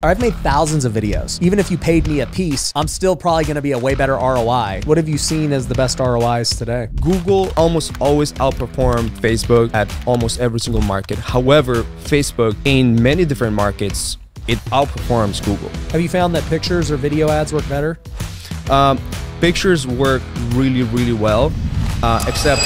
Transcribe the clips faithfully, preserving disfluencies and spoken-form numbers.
I've made thousands of videos. Even if you paid me a piece, I'm still probably gonna be a way better R O I. What have you seen as the best R O Is today? Google almost always outperformed Facebook at almost every single market. However, Facebook in many different markets, it outperforms Google. Have you found that pictures or video ads work better? Um, pictures work really, really well, uh, except...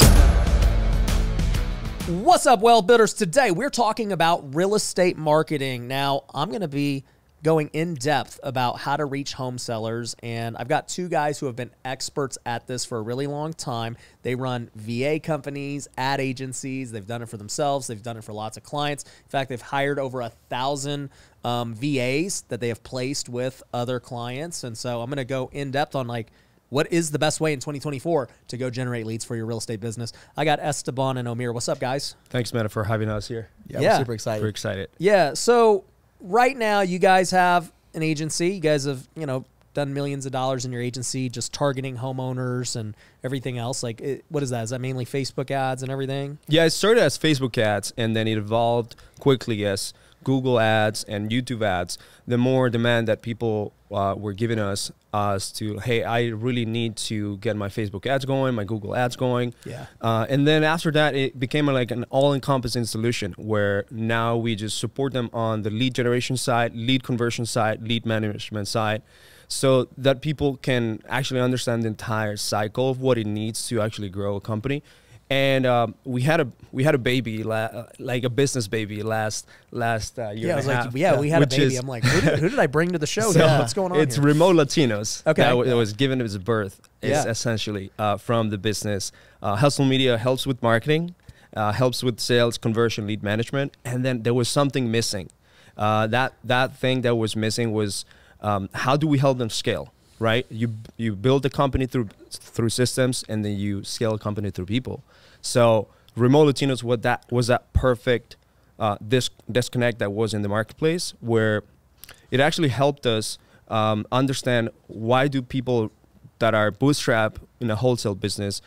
What's up, Wealth Builders? Today, we're talking about real estate marketing. Now, I'm gonna be going in depth about how to reach home sellers. And I've got two guys who have been experts at this for a really long time. They run V A companies, ad agencies. They've done it for themselves. They've done it for lots of clients. In fact, they've hired over a thousand um, V As that they have placed with other clients. And so I'm going to go in depth on like, what is the best way in twenty twenty-four to go generate leads for your real estate business? I got Esteban and Omar. What's up, guys? Thanks, Meta, for having us here. Yeah, yeah. We're super excited. We're excited. Yeah, so... right now, you guys have an agency. You guys have, you know, done millions of dollars in your agency, just targeting homeowners and everything else. Like, it, what is that? Is that mainly Facebook ads and everything? Yeah, it started as Facebook ads, and then it evolved quickly as Google ads and YouTube ads. The more demand that people uh, were giving us as to, hey, I really need to get my Facebook ads going, my Google ads going. Yeah. Uh, and then after that, it became like an all-encompassing solution where now we just support them on the lead generation side, lead conversion side, lead management side, so that people can actually understand the entire cycle of what it needs to actually grow a company. And um, we had a we had a baby la like a business baby last last uh, year. Yeah, and I was like, half, yeah, we had a baby. Is, I'm like, who did, who did I bring to the show? So yeah, what's going on? It's here? Remote Latinos. Okay, that yeah. was given its birth. Is yeah. essentially uh, from the business. Uh, Hustle Media helps with marketing, uh, helps with sales, conversion, lead management, and then there was something missing. Uh, that that thing that was missing was um, how do we help them scale? Right, you you build a company through through systems, and then you scale a company through people. So Remote Latinos, what that was that perfect uh, this disconnect that was in the marketplace, where it actually helped us um, understand why do people that are bootstrap in a wholesale business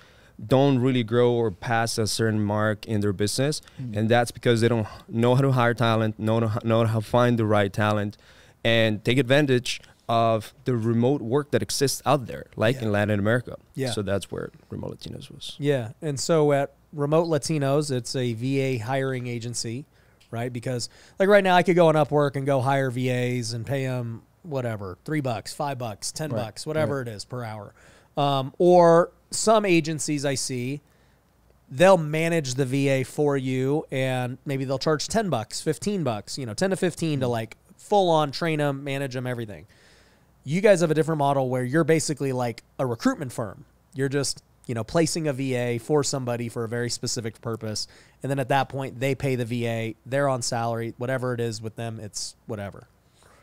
don't really grow or pass a certain mark in their business, mm-hmm. and that's because they don't know how to hire talent, know know how to find the right talent, and take advantage of the remote work that exists out there, like yeah. in Latin America. Yeah. So that's where Remote Latinos was. Yeah. And so at Remote Latinos, it's a V A hiring agency, right? Because like right now I could go on Upwork and go hire V As and pay them whatever, three bucks, five bucks, ten right. bucks, whatever right. it is per hour. Um, or some agencies I see, they'll manage the V A for you and maybe they'll charge ten bucks, fifteen bucks, you know, ten to fifteen to like full on train them, manage them, everything. You guys have a different model where you're basically like a recruitment firm. You're just, you know, placing a V A for somebody for a very specific purpose. And then at that point, they pay the V A, they're on salary, whatever it is with them, it's whatever.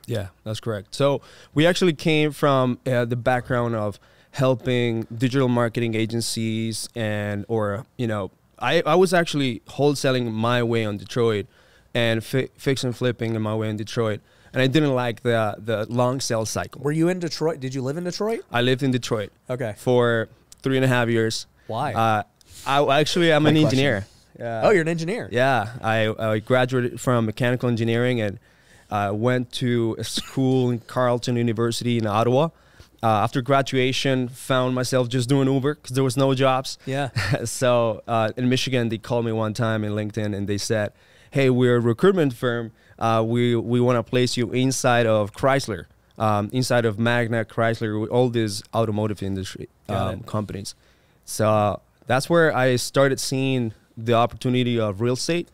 Yeah, that's correct. So we actually came from uh, the background of helping digital marketing agencies and, or, you know, I, I was actually wholesaling my way on Detroit and fi fix and flipping my way in Detroit. And I didn't like the the long sales cycle. Were you in Detroit? Did you live in Detroit? I lived in Detroit. Okay. For three and a half years. Why? Uh, I actually I'm an question. engineer. Uh, oh, you're an engineer. Yeah, I, I graduated from mechanical engineering and uh, went to a school in Carleton University in Ottawa. Uh, after graduation, found myself just doing Uber because there was no jobs. Yeah. So uh, in Michigan, they called me one time in LinkedIn and they said, "Hey, we're a recruitment firm. Uh, we we want to place you inside of Chrysler, um, inside of Magna, Chrysler, all these automotive industry um, companies." So uh, that's where I started seeing the opportunity of real estate.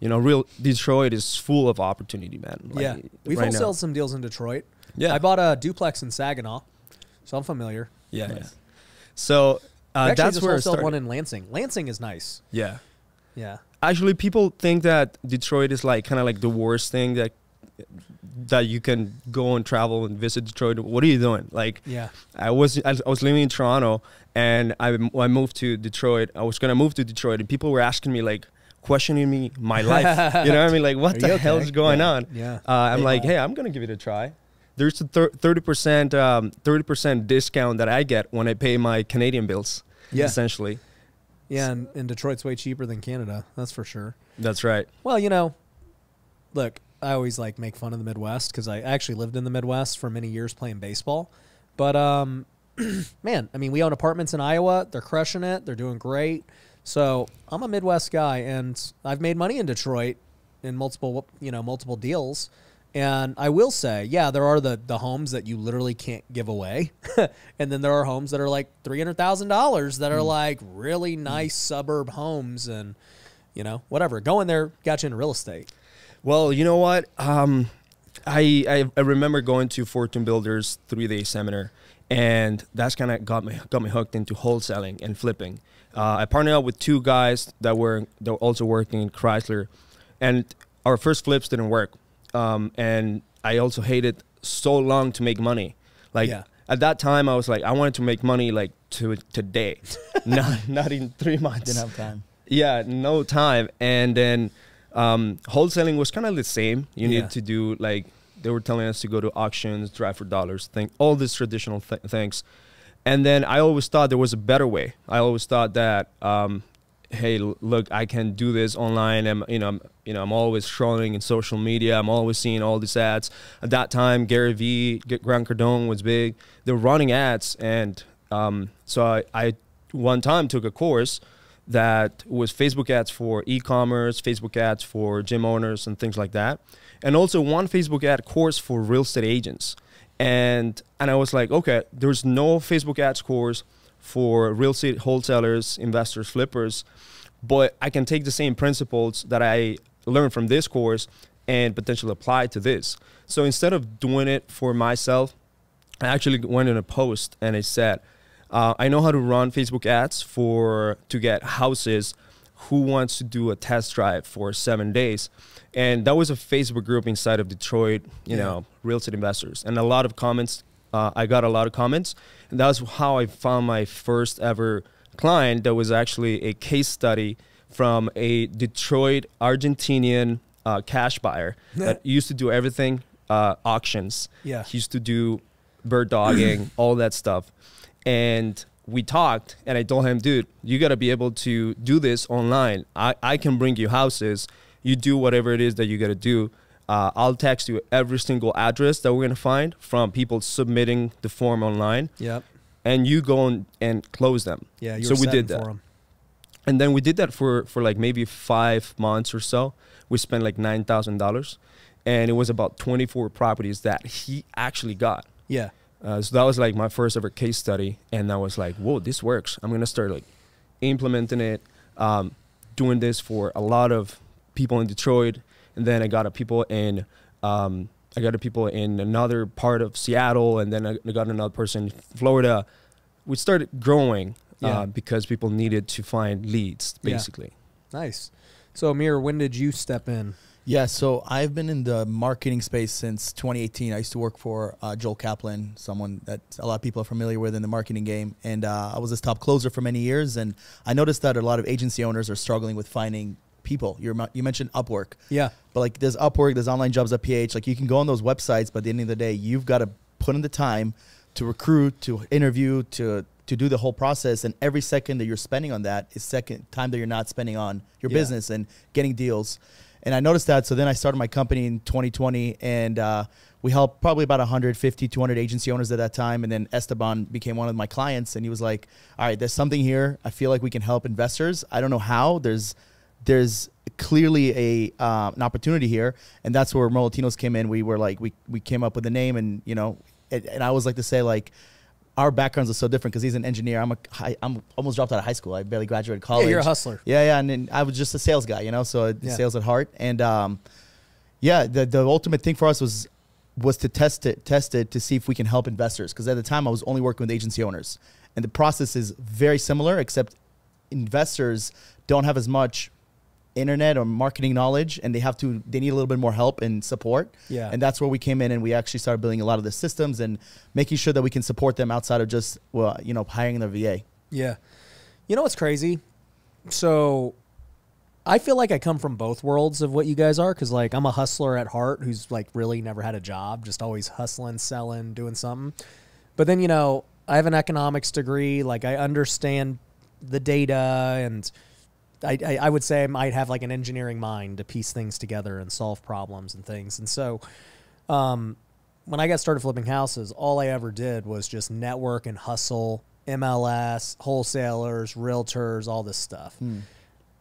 You know, real Detroit is full of opportunity, man. Like, yeah, we've right wholesaled some deals in Detroit. Yeah, I bought a duplex in Saginaw, so I'm familiar. Yeah, nice. yeah. So uh, actually, that's just where I started. One in Lansing. Lansing is nice. Yeah, yeah. Actually, people think that Detroit is like kind of like the worst thing that that you can go and travel and visit Detroit. What are you doing? Like, yeah, I was I was living in Toronto and I I moved to Detroit. I was gonna move to Detroit and people were asking me like questioning me my life. You know what I mean? Like, what the okay? hell is going yeah. on? Yeah, uh, I'm yeah. like, hey, I'm gonna give it a try. There's a thirty percent um, thirty percent discount that I get when I pay my Canadian bills. Yeah, essentially. Yeah, and, and Detroit's way cheaper than Canada, that's for sure. That's right. Well, you know, look, I always like make fun of the Midwest because I actually lived in the Midwest for many years playing baseball. But um, man, I mean, we own apartments in Iowa. They're crushing it. They're doing great. So I'm a Midwest guy, and I've made money in Detroit in multiple, you know, multiple deals. And I will say, yeah, there are the the homes that you literally can't give away. And then there are homes that are like three hundred thousand dollars that are mm. like really nice mm. suburb homes and, you know, whatever. Go in there, got you into real estate. Well, you know what? Um, I, I I remember going to Fortune Builders three-day seminar, and that's kind of got me got me hooked into wholesaling and flipping. Uh, I partnered up with two guys that were, that were also working in Chrysler, and our first flips didn't work. Um, and I also hated so long to make money. Like yeah. at that time, I was like, I wanted to make money like to today, not not in three months. Didn't have time. Yeah, no time. And then um, wholesaling was kind of the same. You yeah. need to do like they were telling us to go to auctions, drive for dollars, think all these traditional th things. And then I always thought there was a better way. I always thought that, um, hey, look, I can do this online. I'm, you know, I'm, you know, I'm always trolling in social media. I'm always seeing all these ads. At that time, Gary Vee, Grant Cardone was big. They were running ads, and um, so I, I one time took a course that was Facebook ads for e-commerce, Facebook ads for gym owners, and things like that, and also one Facebook ad course for real estate agents. And and I was like, okay, there's no Facebook ads course for real estate wholesalers, investors, flippers, but I can take the same principles that I learned from this course and potentially apply to this. So instead of doing it for myself, I actually went in a post and I said, uh, I know how to run Facebook ads for to get houses. Who wants to do a test drive for seven days? And that was a Facebook group inside of Detroit, you yeah. know, real estate investors. And a lot of comments, uh, I got a lot of comments. And that was how I found my first ever client that was actually a case study from a Detroit Argentinian uh, cash buyer that used to do everything, uh, auctions. Yeah. He used to do bird dogging, all that stuff. And we talked, and I told him, dude, you got to be able to do this online. I, I can bring you houses. You do whatever it is that you got to do. Uh, I'll text you every single address that we're going to find from people submitting the form online. Yep. And you go and, and close them. Yeah, you so we did that. For them. And then we did that for, for like maybe five months or so. We spent like nine thousand dollars. And it was about twenty-four properties that he actually got. Yeah. Uh, so that was like my first ever case study, and I was like, whoa, this works. I'm going to start like implementing it, um, doing this for a lot of people in Detroit. And then I got a people in, um, I got a people in another part of Seattle, and then I got another person in Florida. We started growing yeah. uh, because people needed to find leads, basically. Yeah. Nice. So, Amir, when did you step in? Yeah, so I've been in the marketing space since twenty eighteen. I used to work for uh, Joel Kaplan, someone that a lot of people are familiar with in the marketing game. And uh, I was his top closer for many years. And I noticed that a lot of agency owners are struggling with finding people. You're, you mentioned Upwork. Yeah. But like there's Upwork, there's online jobs dot P H. Like you can go on those websites, but at the end of the day, you've got to put in the time to recruit, to interview, to to do the whole process. And every second that you're spending on that is second time that you're not spending on your yeah. business and getting deals. And I noticed that, so then I started my company in twenty twenty, and uh, we helped probably about a hundred fifty, two hundred agency owners at that time, and then Esteban became one of my clients, and he was like, all right, there's something here. I feel like we can help investors. I don't know how. There's there's clearly a uh, an opportunity here, and that's where Remote Latinos came in. We were like, we, we came up with a name, and, you know, and, and I always like to say, like, our backgrounds are so different because he's an engineer. I'm a, I, I'm almost dropped out of high school. I barely graduated college. Yeah, you're a hustler. Yeah, yeah, and then I was just a sales guy, you know, so yeah. sales at heart. And um, yeah, the the ultimate thing for us was was to test it, test it to see if we can help investors, because at the time I was only working with agency owners, and the process is very similar, except investors don't have as much internet or marketing knowledge, and they have to they need a little bit more help and support. Yeah. And that's where we came in, and we actually started building a lot of the systems and making sure that we can support them outside of just, well, you know, hiring their V A. Yeah. You know what's crazy? So I feel like I come from both worlds of what you guys are, because like I'm a hustler at heart who's like really never had a job, just always hustling, selling, doing something. But then, you know, I have an economics degree, like I understand the data and I, I would say I might have like an engineering mind to piece things together and solve problems and things. And so um, when I got started flipping houses, all I ever did was just network and hustle, M L S, wholesalers, realtors, all this stuff. Hmm.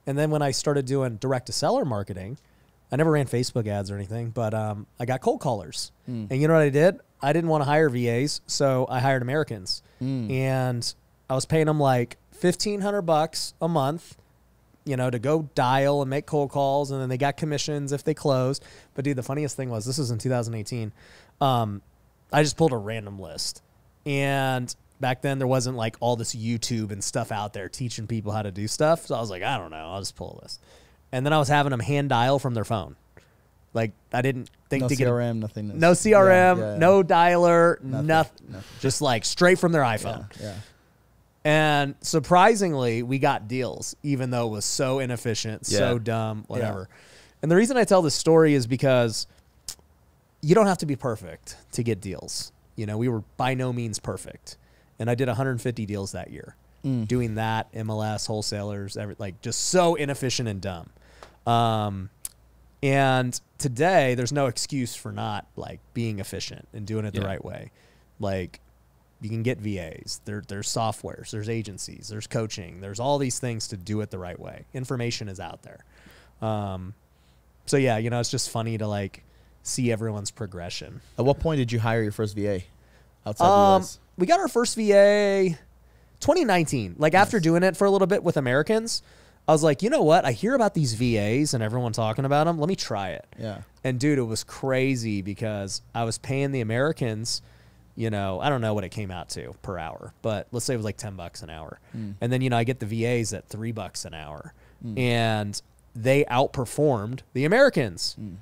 And then when I started doing direct-to-seller marketing, I never ran Facebook ads or anything, but um, I got cold callers. Mm. And you know what I did? I didn't want to hire V As, so I hired Americans. Mm. And I was paying them like fifteen hundred bucks a month, you know, to go dial and make cold calls, and then they got commissions if they closed. But, dude, the funniest thing was, this was in two thousand eighteen, um, I just pulled a random list. And back then, there wasn't like all this YouTube and stuff out there teaching people how to do stuff. So I was like, I don't know, I'll just pull a list. And then I was having them hand dial from their phone. Like, I didn't think to get... No C R M, nothing. No C R M, yeah, yeah, yeah. no dialer, nothing, nothing. nothing. Just like straight from their iPhone. Yeah, yeah. And surprisingly, we got deals, even though it was so inefficient, yeah. so dumb, whatever. Yeah. And the reason I tell this story is because you don't have to be perfect to get deals. You know, we were by no means perfect. And I did one hundred fifty deals that year, mm. doing that, M L S, wholesalers, every, like just so inefficient and dumb. Um, and today there's no excuse for not like being efficient and doing it yeah. the right way. Like you can get V As, there, there's softwares, there's agencies, there's coaching, there's all these things to do it the right way. Information is out there. Um, so yeah, you know, it's just funny to like see everyone's progression. At what point did you hire your first V A outside um, the U S? We got our first V A twenty nineteen. Like nice. After doing it for a little bit with Americans, I was like, you know what? I hear about these V As and everyone talking about them. Let me try it. Yeah. And dude, it was crazy because I was paying the Americans, you know, I don't know what it came out to per hour, but let's say it was like ten bucks an hour. Mm. And then, you know, I get the V As at three bucks an hour mm. and they outperformed the Americans. Mm.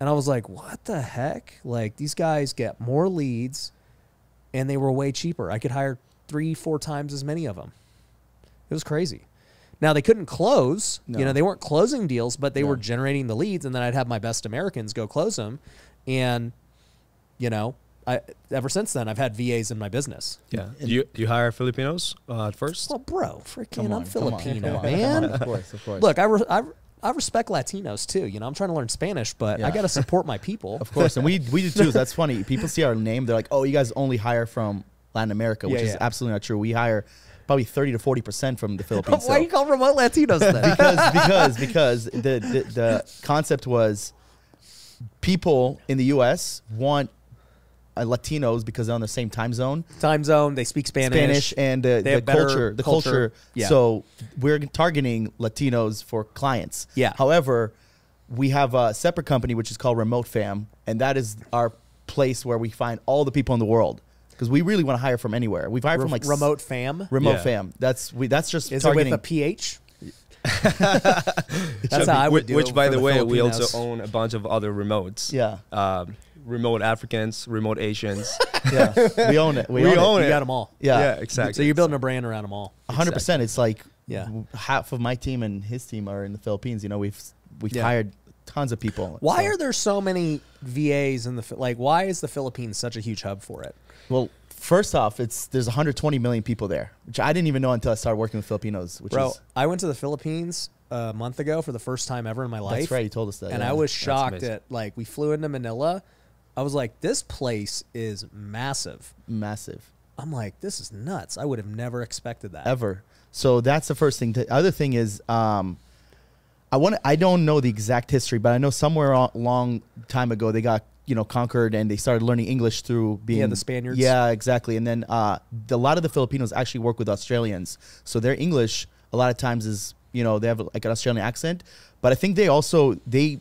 And I was like, what the heck? Like these guys get more leads and they were way cheaper. I could hire three, four times as many of them. It was crazy. Now, they couldn't close. No. You know, they weren't closing deals, but they no. were generating the leads, and then I'd have my best Americans go close them. And, you know, I ever since then, I've had V As in my business. Yeah. Do you, do you hire Filipinos uh, at first? Well, bro, freaking, I'm Filipino, man. Of course, of course. Look, I, re I, re I respect Latinos, too. You know, I'm trying to learn Spanish, but yeah. I got to support my people. Of course, and we, we do, too. So that's funny. People see our name. They're like, oh, you guys only hire from Latin America, which yeah, yeah. is absolutely not true. We hire... probably thirty to forty percent from the Philippines. Why do so. you call remote Latinos then? because because because the, the the concept was people in the U S want uh, Latinos because they're on the same time zone. Time zone, they speak Spanish. Spanish and uh, the culture, the culture. culture. Yeah. So we're targeting Latinos for clients. Yeah. However, we have a separate company which is called Remote Fam, and that is our place where we find all the people in the world. Because we really want to hire from anywhere. We've hired Re from like remote fam. Remote yeah. fam. That's we. That's just is targeting. It with a P H? That's how I would do Which, it by the, the way, we also own a bunch of other remotes. Yeah. Um, remote Africans, remote Asians. Yeah, we own it. We, we own, own it. it. We got them all. Yeah, yeah, exactly. So you're building a brand around them all. one hundred percent. Exactly. It's like yeah. half of my team and his team are in the Philippines. You know, we've we've yeah. hired tons of people. Why so. are there so many V As in the like? Why is the Philippines such a huge hub for it? Well, first off, it's there's one hundred twenty million people there, which I didn't even know until I started working with Filipinos. Which Bro, is, I went to the Philippines a month ago for the first time ever in my life. That's right, you told us that. And yeah, I was shocked at, like, we flew into Manila. I was like, this place is massive. Massive. I'm like, this is nuts. I would have never expected that. Ever. So that's the first thing. The other thing is... Um, I want I don't know the exact history, but I know somewhere a long time ago they got, you know, conquered and they started learning English through being yeah, the Spaniards. Yeah, exactly. And then uh, the, a lot of the Filipinos actually work with Australians. So their English a lot of times is, you know, they have like an Australian accent, but I think they also they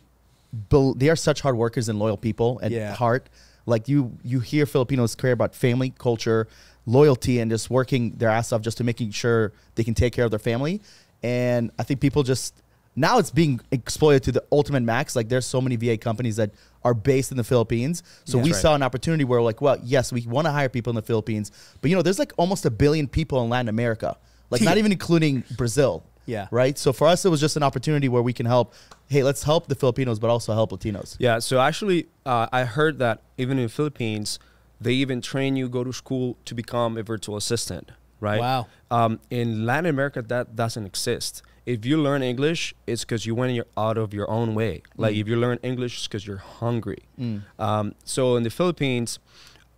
they are such hard workers and loyal people at yeah. heart. Like you you hear Filipinos care about family, culture, loyalty, and just working their ass off just to making sure they can take care of their family. And I think people just now it's being exploited to the ultimate max. Like there's so many V A companies that are based in the Philippines. So That's we right. saw an opportunity where we're like, well, yes, we want to hire people in the Philippines. But, you know, there's like almost a billion people in Latin America, like not even including Brazil. Yeah. Right. So for us, it was just an opportunity where we can help. Hey, let's help the Filipinos, but also help Latinos. Yeah. So actually, uh, I heard that even in the Philippines, they even train you, go to school to become a virtual assistant. Right. Wow. Um, in Latin America, that doesn't exist. if you learn English, it's because you went out of your own way. Like mm. if you learn English, it's because you're hungry. Mm. Um, so in the Philippines,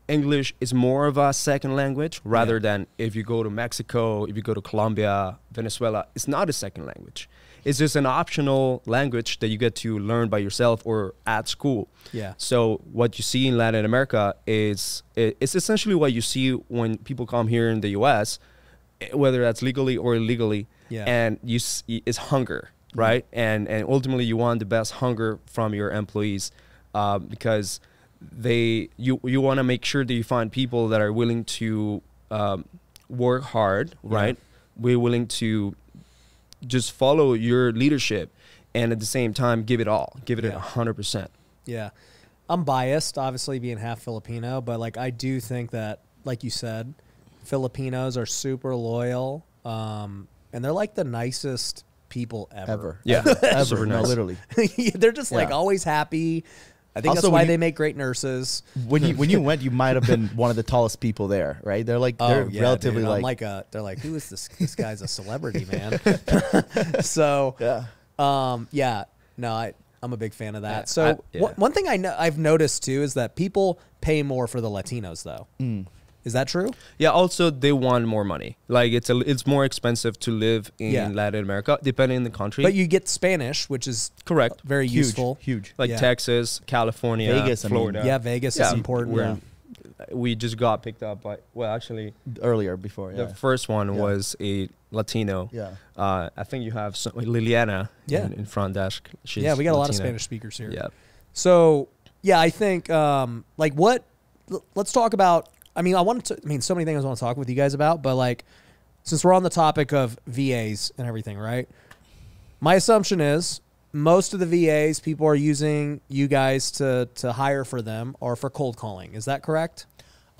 English is more of a second language rather yeah. than if you go to Mexico, if you go to Colombia, Venezuela, it's not a second language. It's just an optional language that you get to learn by yourself or at school. Yeah. So what you see in Latin America is it's essentially what you see when people come here in the U S, whether that's legally or illegally, yeah. and you see it's hunger, mm-hmm. right? And, and ultimately you want the best hunger from your employees uh, because they you you want to make sure that you find people that are willing to um, work hard, right? Yeah. We're willing to just follow your leadership and at the same time give it all, give it yeah. one hundred percent. Yeah. I'm biased, obviously, being half Filipino, but like I do think that, like you said, Filipinos are super loyal um, and they're like the nicest people ever. Ever. Yeah. Ever. ever. No, literally. They're just yeah. like always happy. I think also that's why you, they make great nurses. When you when you went, you might have been one of the tallest people there, right? They're like oh, they're yeah, relatively like, like a, they're like, who is this? This guy's a celebrity, man. So yeah, um, yeah. No, I I'm a big fan of that. Yeah, so I, yeah. one, one thing I know I've noticed too is that people pay more for the Latinos though. Mm. Is that true? Yeah. Also, they want more money. Like it's a, it's more expensive to live in yeah. Latin America, depending on the country. But you get Spanish, which is correct, very huge, useful, huge. Like yeah. Texas, California, Vegas, Florida. I mean, yeah, Vegas yeah, is important. We're, yeah. We just got picked up by. Well, actually, earlier before yeah. the first one yeah. was a Latino. Yeah. Uh, I think you have some, Liliana. Yeah. In, in front desk. She's yeah, we got Latina. A lot of Spanish speakers here. Yeah. So yeah, I think um, like what? Let's talk about. I mean, I wanted to, I mean, so many things I want to talk with you guys about, but like, since we're on the topic of V As and everything, right? My assumption is most of the V As people are using you guys to, to hire for them or for cold calling. Is that correct?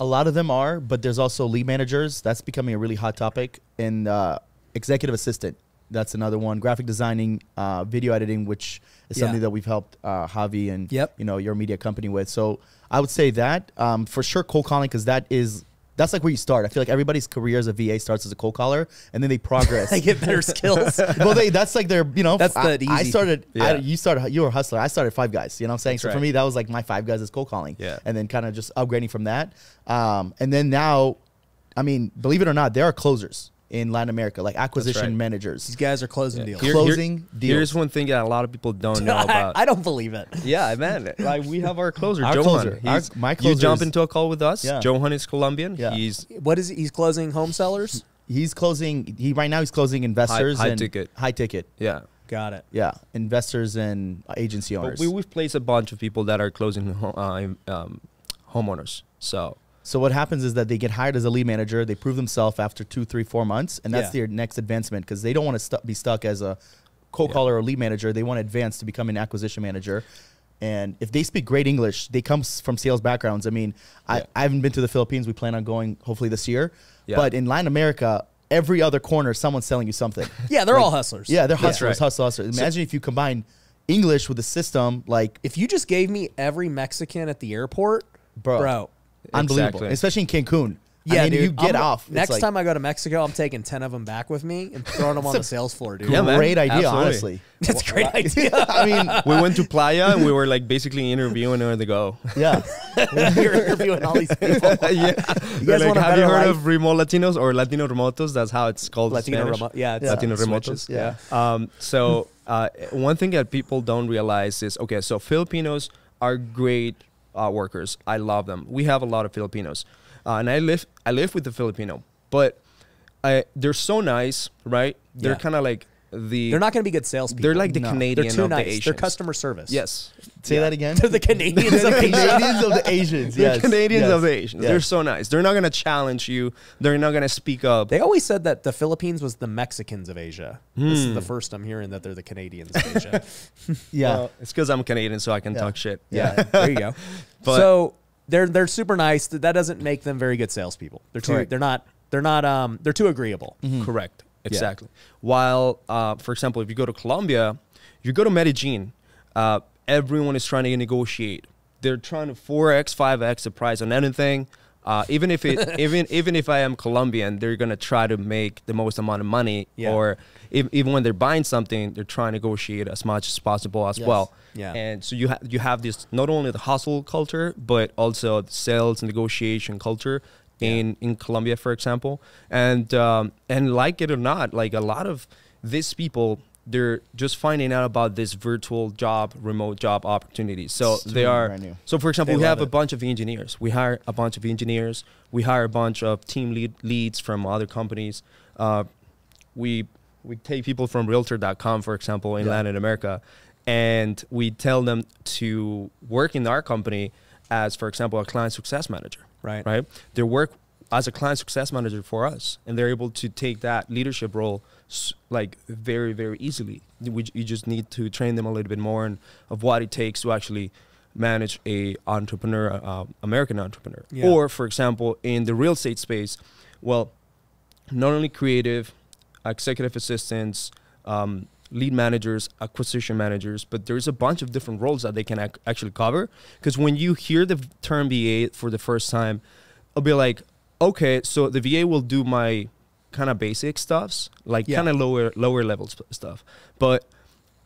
A lot of them are, but there's also lead managers. That's becoming a really hot topic. And uh, executive assistant. That's another one. Graphic designing, uh, video editing, which is yeah. something that we've helped uh, Javi and yep. you know your media company with. So I would say that um, for sure cold calling, because that is that's like where you start. I feel like everybody's career as a V A starts as a cold caller, and then they progress. They get better skills. Well, they that's like their you know. That's I, the easy. I started. Yeah. I, you started. You were a hustler. I started Five Guys. You know what I'm saying? That's so right. for me, that was like my Five Guys is cold calling. Yeah. And then kind of just upgrading from that. Um, and then now, I mean, believe it or not, there are closers in Latin America, like acquisition right. managers. These guys are closing yeah. deals. Here, closing here, deals. Here's one thing that a lot of people don't know about. I, I don't believe it. Yeah, man. Like we have our closer, our Joe closer. Hun. Our, my closer. You jump into a call with us. Yeah. Joe Hun is Colombian. Yeah. He's what is he? He's closing home sellers? He's closing he right now he's closing investors. High, high and ticket. High ticket. Yeah. Got it. Yeah. Investors and agency owners. But we, we've placed a bunch of people that are closing uh, um, homeowners. So So what happens is that they get hired as a lead manager. They prove themselves after two, three, four months, and that's yeah. their next advancement because they don't want to stu be stuck as a cold yeah. caller or lead manager. They want to advance to become an acquisition manager. And if they speak great English, they come from sales backgrounds. I mean, yeah. I, I haven't been to the Philippines. We plan on going hopefully this year. Yeah. But in Latin America, every other corner, someone's selling you something. Yeah, they're like, all hustlers. Yeah, they're hustlers, right. hustle, hustlers. Imagine so if you combine English with the system. Like if you just gave me every Mexican at the airport, bro. bro Unbelievable, exactly. Especially in Cancun. Yeah, I mean, dude, you get I'm, off. Next like, time I go to Mexico, I'm taking ten of them back with me and throwing them on the sales floor, dude. Yeah, great man. idea, Absolutely. honestly. That's a great idea. I mean, we went to Playa and we were like basically interviewing where to go. Yeah, we were interviewing all these people. yeah, you guys like, have you heard life? of Remote Latinos or Latino Remotos? That's how it's called. Latino Remotos. Yeah, it's yeah. Latino Remotos. Yeah. Um, so uh, one thing that people don't realize is okay. So Filipinos are great. Uh, workers. I love them. We have a lot of Filipinos uh, and I live I live with the Filipino, but I, they're so nice, right? They're yeah. kind of like the They're not going to be good salespeople. They're like the no. Canadian they're too of nice. the Asians. They're customer service. Yes. Say yeah. that again. They're the Canadians of the Canadians of the Asians. Yes. The Canadians yes. of the Asians. Yes. They're so nice. They're not going to challenge you. They're not going to speak up. They always said that the Philippines was the Mexicans of Asia. Mm. This is the first I'm hearing that they're the Canadians of Asia. yeah. Well, it's because I'm Canadian, so I can yeah. talk shit. Yeah. yeah. There you go. But so they're they're super nice. That doesn't make them very good salespeople. They're too. Correct. They're not. They're not. Um. They're too agreeable. Mm-hmm. Correct. Exactly. Yeah. While, uh, for example, if you go to Colombia, you go to Medellin, uh, everyone is trying to negotiate. They're trying to four X, five X the price on anything. Uh, even if it, even even if I am Colombian, they're gonna try to make the most amount of money. Yeah. Or if, even when they're buying something, they're trying to negotiate as much as possible as yes. well. Yeah. And so you have you have this not only the hustle culture, but also the sales and negotiation culture yeah. in in Colombia, for example. And um, and like it or not, like a lot of these people, they're just finding out about this virtual job, remote job opportunities. So it's they are, so for example, they we have it. a bunch of engineers. We hire a bunch of engineers. We hire a bunch of team lead leads from other companies. Uh, we, we take people from realtor dot com, for example, in yeah. Latin America, and we tell them to work in our company as, for example, a client success manager, right? Right. They work as a client success manager for us, and they're able to take that leadership role like very, very easily. We, you just need to train them a little bit more and of what it takes to actually manage a entrepreneur, uh, American entrepreneur. Yeah. Or for example, in the real estate space, well, not only creative, executive assistants, um, lead managers, acquisition managers, but there's a bunch of different roles that they can ac actually cover. Because when you hear the term V A for the first time, I'll be like, okay, so the V A will do my kind of basic stuffs, like yeah. kind of lower lower level stuff, but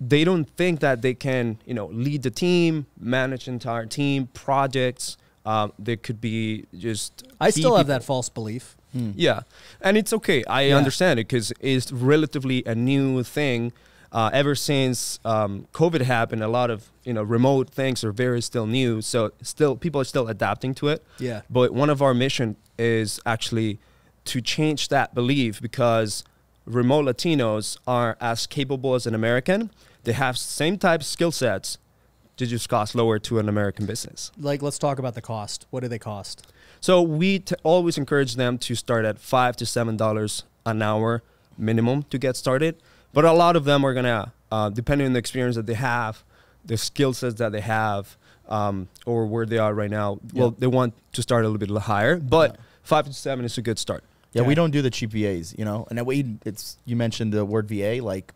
they don't think that they can, you know, lead the team, manage entire team projects. Um, there could be just I still people. have that false belief. Hmm. Yeah, and it's okay. I yeah. understand it because it's relatively a new thing. Uh, ever since um, COVID happened, a lot of you know remote things are very still new. So still people are still adapting to it. Yeah. But one of our mission is actually to change that belief, because remote Latinos are as capable as an American. They have same type of skill sets. They just cost lower to an American business. Like, let's talk about the cost. What do they cost? So we t always encourage them to start at five to seven dollars an hour minimum to get started. But a lot of them are gonna, uh, depending on the experience that they have, the skill sets that they have, um, or where they are right now. Yeah. Well, they want to start a little bit higher, but yeah. five to seven is a good start. Yeah, yeah, we don't do the cheap V As, you know. And that way, it's you mentioned the word V A. Like,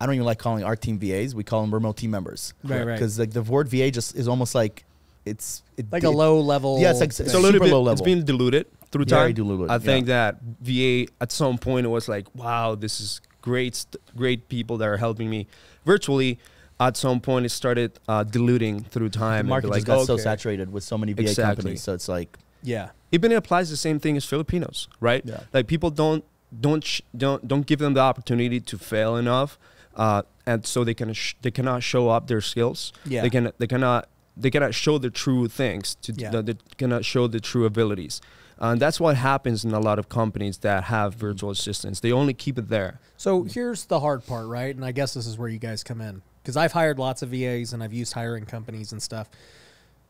I don't even like calling our team V As. We call them remote team members, right? Right. Because like the word V A just is almost like it's it, like a low level. Yeah, it's like it's a little bit. Low level. It's been diluted through yeah, time. Diluted, I think yeah. that V A at some point it was like, wow, this is great, great people that are helping me virtually. At some point, it started uh, diluting through time. The market like, just got okay. so saturated with so many V A exactly. companies. So it's like, yeah. Even it applies the same thing as Filipinos, right? Yeah. Like people don't don't sh don't don't give them the opportunity to fail enough, uh, and so they can sh they cannot show up their skills. Yeah. They can they cannot they cannot show the true things. To yeah. They cannot show the true abilities, and that's what happens in a lot of companies that have virtual assistants. They only keep it there. So here's the hard part, right? And I guess this is where you guys come in, because I've hired lots of V As and I've used hiring companies and stuff.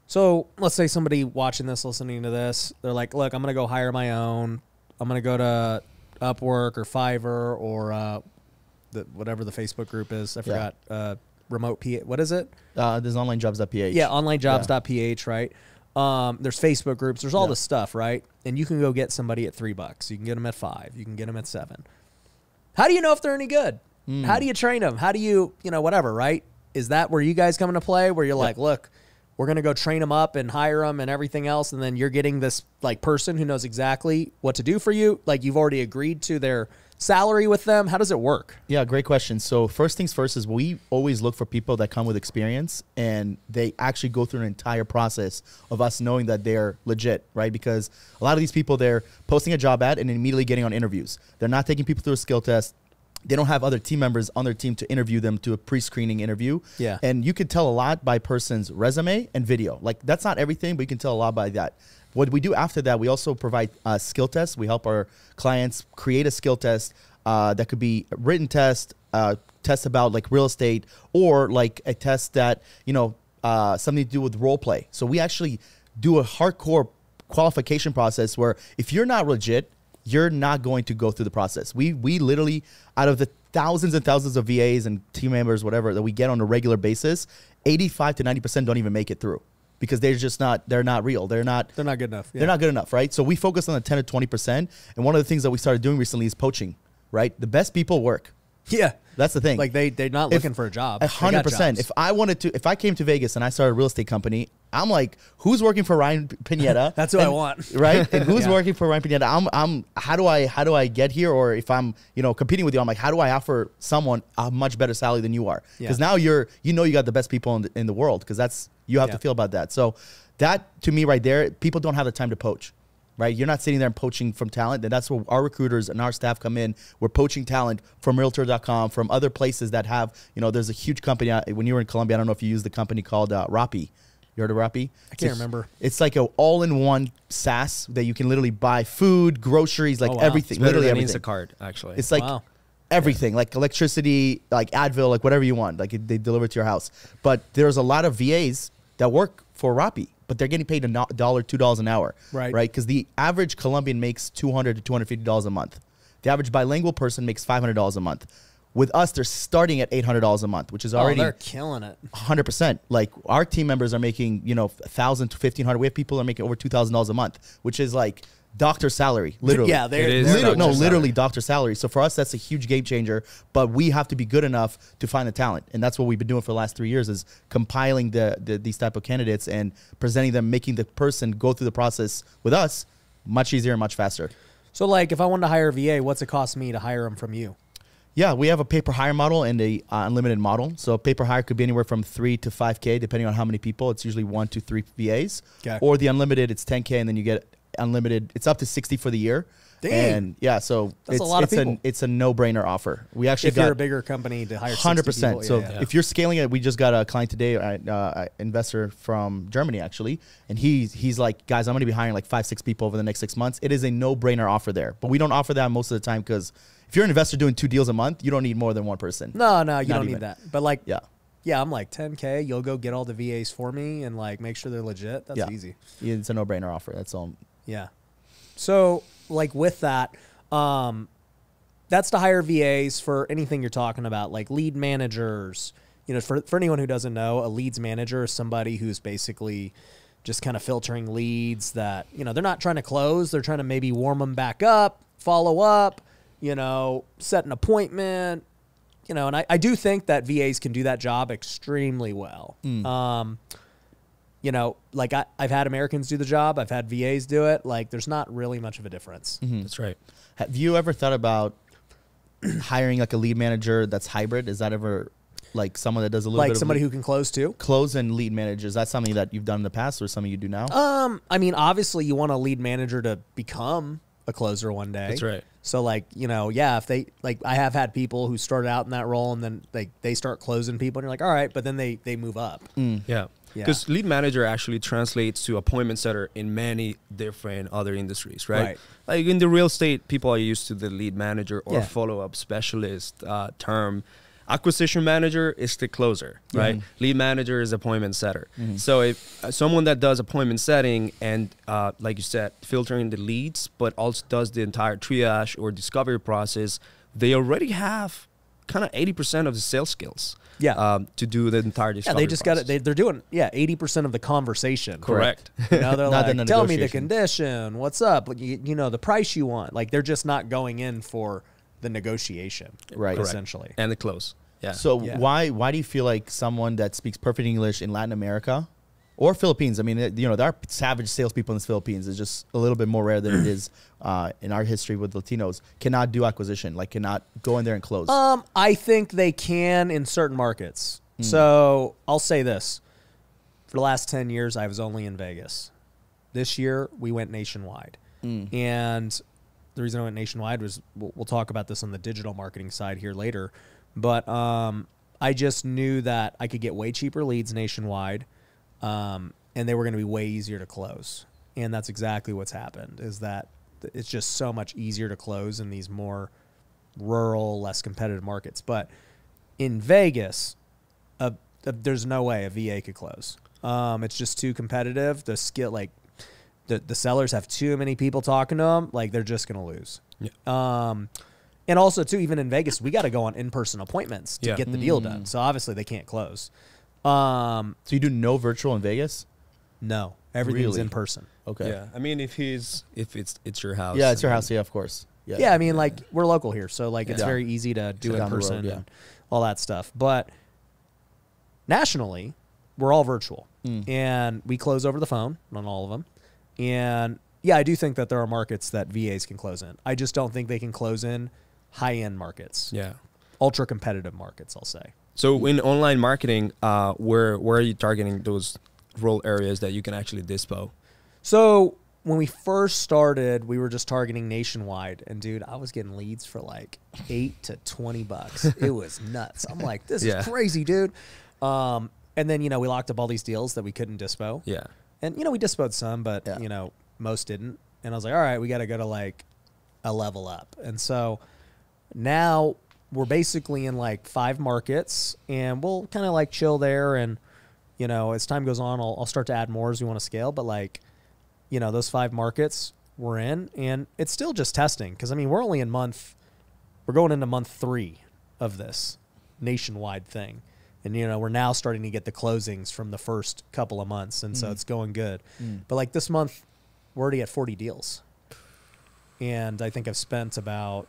So let's say somebody watching this, listening to this, they're like, look, I'm going to go hire my own. I'm going to go to Upwork or Fiverr or uh, the, whatever the Facebook group is. I forgot. Yeah. Uh, remote P. What is it? Uh, there's online jobs dot p h. Yeah, online jobs dot p h, yeah. right? Um, there's Facebook groups. There's all yeah. this stuff, right? And you can go get somebody at three bucks. You can get them at five. You can get them at seven. How do you know if they're any good? Mm. How do you train them? How do you, you know, whatever, right? Is that where you guys come into play, where you're yeah. like, look, we're going to go train them up and hire them and everything else, and then you're getting this like person who knows exactly what to do for you? Like, you've already agreed to their salary with them. How does it work? Yeah, great question. So first things first is we always look for people that come with experience and they actually go through an entire process of us knowing that they're legit, right? Because a lot of these people, they're posting a job ad and immediately getting on interviews. They're not taking people through a skill test. They don't have other team members on their team to interview them, to a pre-screening interview. Yeah. And you can tell a lot by a person's resume and video. Like, that's not everything, but you can tell a lot by that. What we do after that, we also provide uh, skill tests. We help our clients create a skill test uh, that could be a written test, uh, test about like real estate, or like a test that, you know, uh, something to do with role play. So we actually do a hardcore qualification process where if you're not legit, you're not going to go through the process. We we literally, out of the thousands and thousands of V As and team members, whatever, that we get on a regular basis, eighty-five to ninety percent don't even make it through because they're just not, they're not real. They're not. They're not good enough. Yeah. They're not good enough, right? So we focus on the ten to twenty percent. And one of the things that we started doing recently is poaching, right? The best people work. Yeah. That's the thing. Like they, they're not looking if, for a job. A hundred percent. If I wanted to, if I came to Vegas and I started a real estate company, I'm like, who's working for Ryan Pineda? That's who and, I want. Right. And who's yeah. working for Ryan Pineda? I'm, I'm, how do I, how do I get here? Or if I'm, you know, competing with you, I'm like, how do I offer someone a much better salary than you are? Yeah. Cause now you're, you know, you got the best people in the, in the world. Cause that's, you have yeah. to feel about that. So that to me right there, people don't have the time to poach. Right? You're not sitting there and poaching from talent. And that's where our recruiters and our staff come in. We're poaching talent from realtor dot com, from other places that have, you know, there's a huge company. When you were in Colombia, I don't know if you used the company called uh, Rappi. You heard of Rappi? I can't it's, remember. It's like an all-in-one SaaS that you can literally buy food, groceries, like oh, wow. everything. It's literally everything. Instacart, actually. It's like wow. everything, yeah. like electricity, like Advil, like whatever you want. Like it, they deliver it to your house. But there's a lot of V As that work for Rappi. But they're getting paid a dollar, two dollars an hour, right? Right, because the average Colombian makes two hundred to two hundred fifty dollars a month. The average bilingual person makes five hundred dollars a month. With us, they're starting at eight hundred dollars a month, which is already oh, they're killing it. Hundred percent. Like our team members are making, you know, a thousand to fifteen hundred. We have people that are making over two thousand dollars a month, which is like doctor salary, literally. Yeah, they're, they're literally, no, literally salary. doctor salary. So for us, that's a huge game changer. But we have to be good enough to find the talent, and that's what we've been doing for the last three years: is compiling the, the these type of candidates and presenting them, making the person go through the process with us much easier and much faster. So, like, if I wanted to hire a V A, what's it cost me to hire them from you? Yeah, we have a pay-per-hire model and a uh, unlimited model. So pay-per-hire could be anywhere from three to five K, depending on how many people. It's usually one to three V As. Okay. Or the unlimited, it's ten K, and then you get unlimited. It's up to sixty for the year. Dang. And yeah, so that's it's a lot of it's people. A, it's a no-brainer offer. We actually if got you're a bigger company to hire one hundred percent. Yeah, so yeah. if you're scaling it, we just got a client today, an uh, investor from Germany actually, and he's he's like, guys, I'm going to be hiring like five, six people over the next six months. It is a no-brainer offer there, but we don't offer that most of the time because if you're an investor doing two deals a month, you don't need more than one person. No, no, you Not don't even. need that. But like, yeah. Yeah, I'm like ten K. You'll go get all the V As for me and like make sure they're legit. That's yeah. easy. It's a no-brainer offer. That's all. Yeah. So like with that, um, that's to hire V As for anything you're talking about, like lead managers. You know, for, for anyone who doesn't know, a leads manager is somebody who's basically just kind of filtering leads that, you know, they're not trying to close. They're trying to maybe warm them back up, follow up, you know, set an appointment, you know, and I, I do think that V As can do that job extremely well. Mm. Um, you know, like I, I've had Americans do the job. I've had V As do it. Like there's not really much of a difference. Mm-hmm. That's right. Have you ever thought about hiring like a lead manager that's hybrid? Is that ever like someone that does a little like bit of somebody lead, who can close too? Close and lead managers. Is that something that you've done in the past or something you do now? Um, I mean, obviously you want a lead manager to become a closer one day. That's right. So like, you know, yeah, if they like, I have had people who started out in that role and then like they, they start closing people and you're like, all right, but then they, they move up. Mm. Yeah. Because yeah. lead manager actually translates to appointment setter in many different other industries, right? right. Like in the real estate, people are used to the lead manager or yeah. follow-up specialist uh, term. Acquisition manager is the closer, mm-hmm. right? Lead manager is appointment setter. Mm-hmm. So if uh, someone that does appointment setting and, uh, like you said, filtering the leads, but also does the entire triage or discovery process, they already have kind of eighty percent of the sales skills. Yeah, um, to do the entire discovery. Yeah, they just got it. They, they're doing yeah, eighty percent of the conversation. Correct. You know, they're like, the tell me the condition. What's up? You, you know, the price you want. Like they're just not going in for the negotiation, right? Correct. Essentially, and the close. Yeah. So yeah. why why do you feel like someone that speaks perfect English in Latin America or Philippines? I mean, you know, there are savage salespeople in the Philippines. It's just a little bit more rare than it is uh, in our history with Latinos. Cannot do acquisition, like cannot go in there and close. Um, I think they can in certain markets. Mm. So I'll say this. For the last ten years, I was only in Vegas. This year, we went nationwide. Mm. And the reason I went nationwide was, we'll, we'll talk about this on the digital marketing side here later, but um, I just knew that I could get way cheaper leads nationwide. Um, and they were going to be way easier to close. And that's exactly what's happened, is that it's just so much easier to close in these more rural, less competitive markets. But in Vegas, uh, uh, there's no way a V A could close. Um, it's just too competitive. The skill, like the, the sellers have too many people talking to them. Like they're just going to lose. Yeah. Um, and also too, even in Vegas, we got to go on in-person appointments to yeah. get the deal mm. done. So obviously they can't close. Um, so you do no virtual in Vegas? No, everything's really? in person. Okay. Yeah, I mean, if he's if it's it's your house. Yeah, it's your house. Yeah, of course. Yeah, yeah, I mean, yeah, like yeah. we're local here, so like yeah. it's yeah. very easy to do it in person road, yeah. and all that stuff. But nationally, we're all virtual, mm. and we close over the phone on all of them. And yeah, I do think that there are markets that V As can close in. I just don't think they can close in high-end markets. Yeah, ultra competitive markets, I'll say. So in online marketing, uh, where where are you targeting those rural areas that you can actually dispo? So when we first started, we were just targeting nationwide. And, dude, I was getting leads for, like, eight to twenty bucks. It was nuts. I'm like, this yeah. is crazy, dude. Um, and then, you know, we locked up all these deals that we couldn't dispo. Yeah. And, you know, we dispoed some, but, yeah. you know, most didn't. And I was like, all right, we got to go to, like, a level up. And so now we're basically in, like, five markets. And we'll kind of, like, chill there. And, you know, as time goes on, I'll, I'll start to add more as we want to scale. But, like, you know, those five markets we're in, and it's still just testing. Because, I mean, we're only in month, we're going into month three of this nationwide thing. And, you know, we're now starting to get the closings from the first couple of months. And mm. so it's going good. Mm. But, like, this month, we're already at forty deals. And I think I've spent about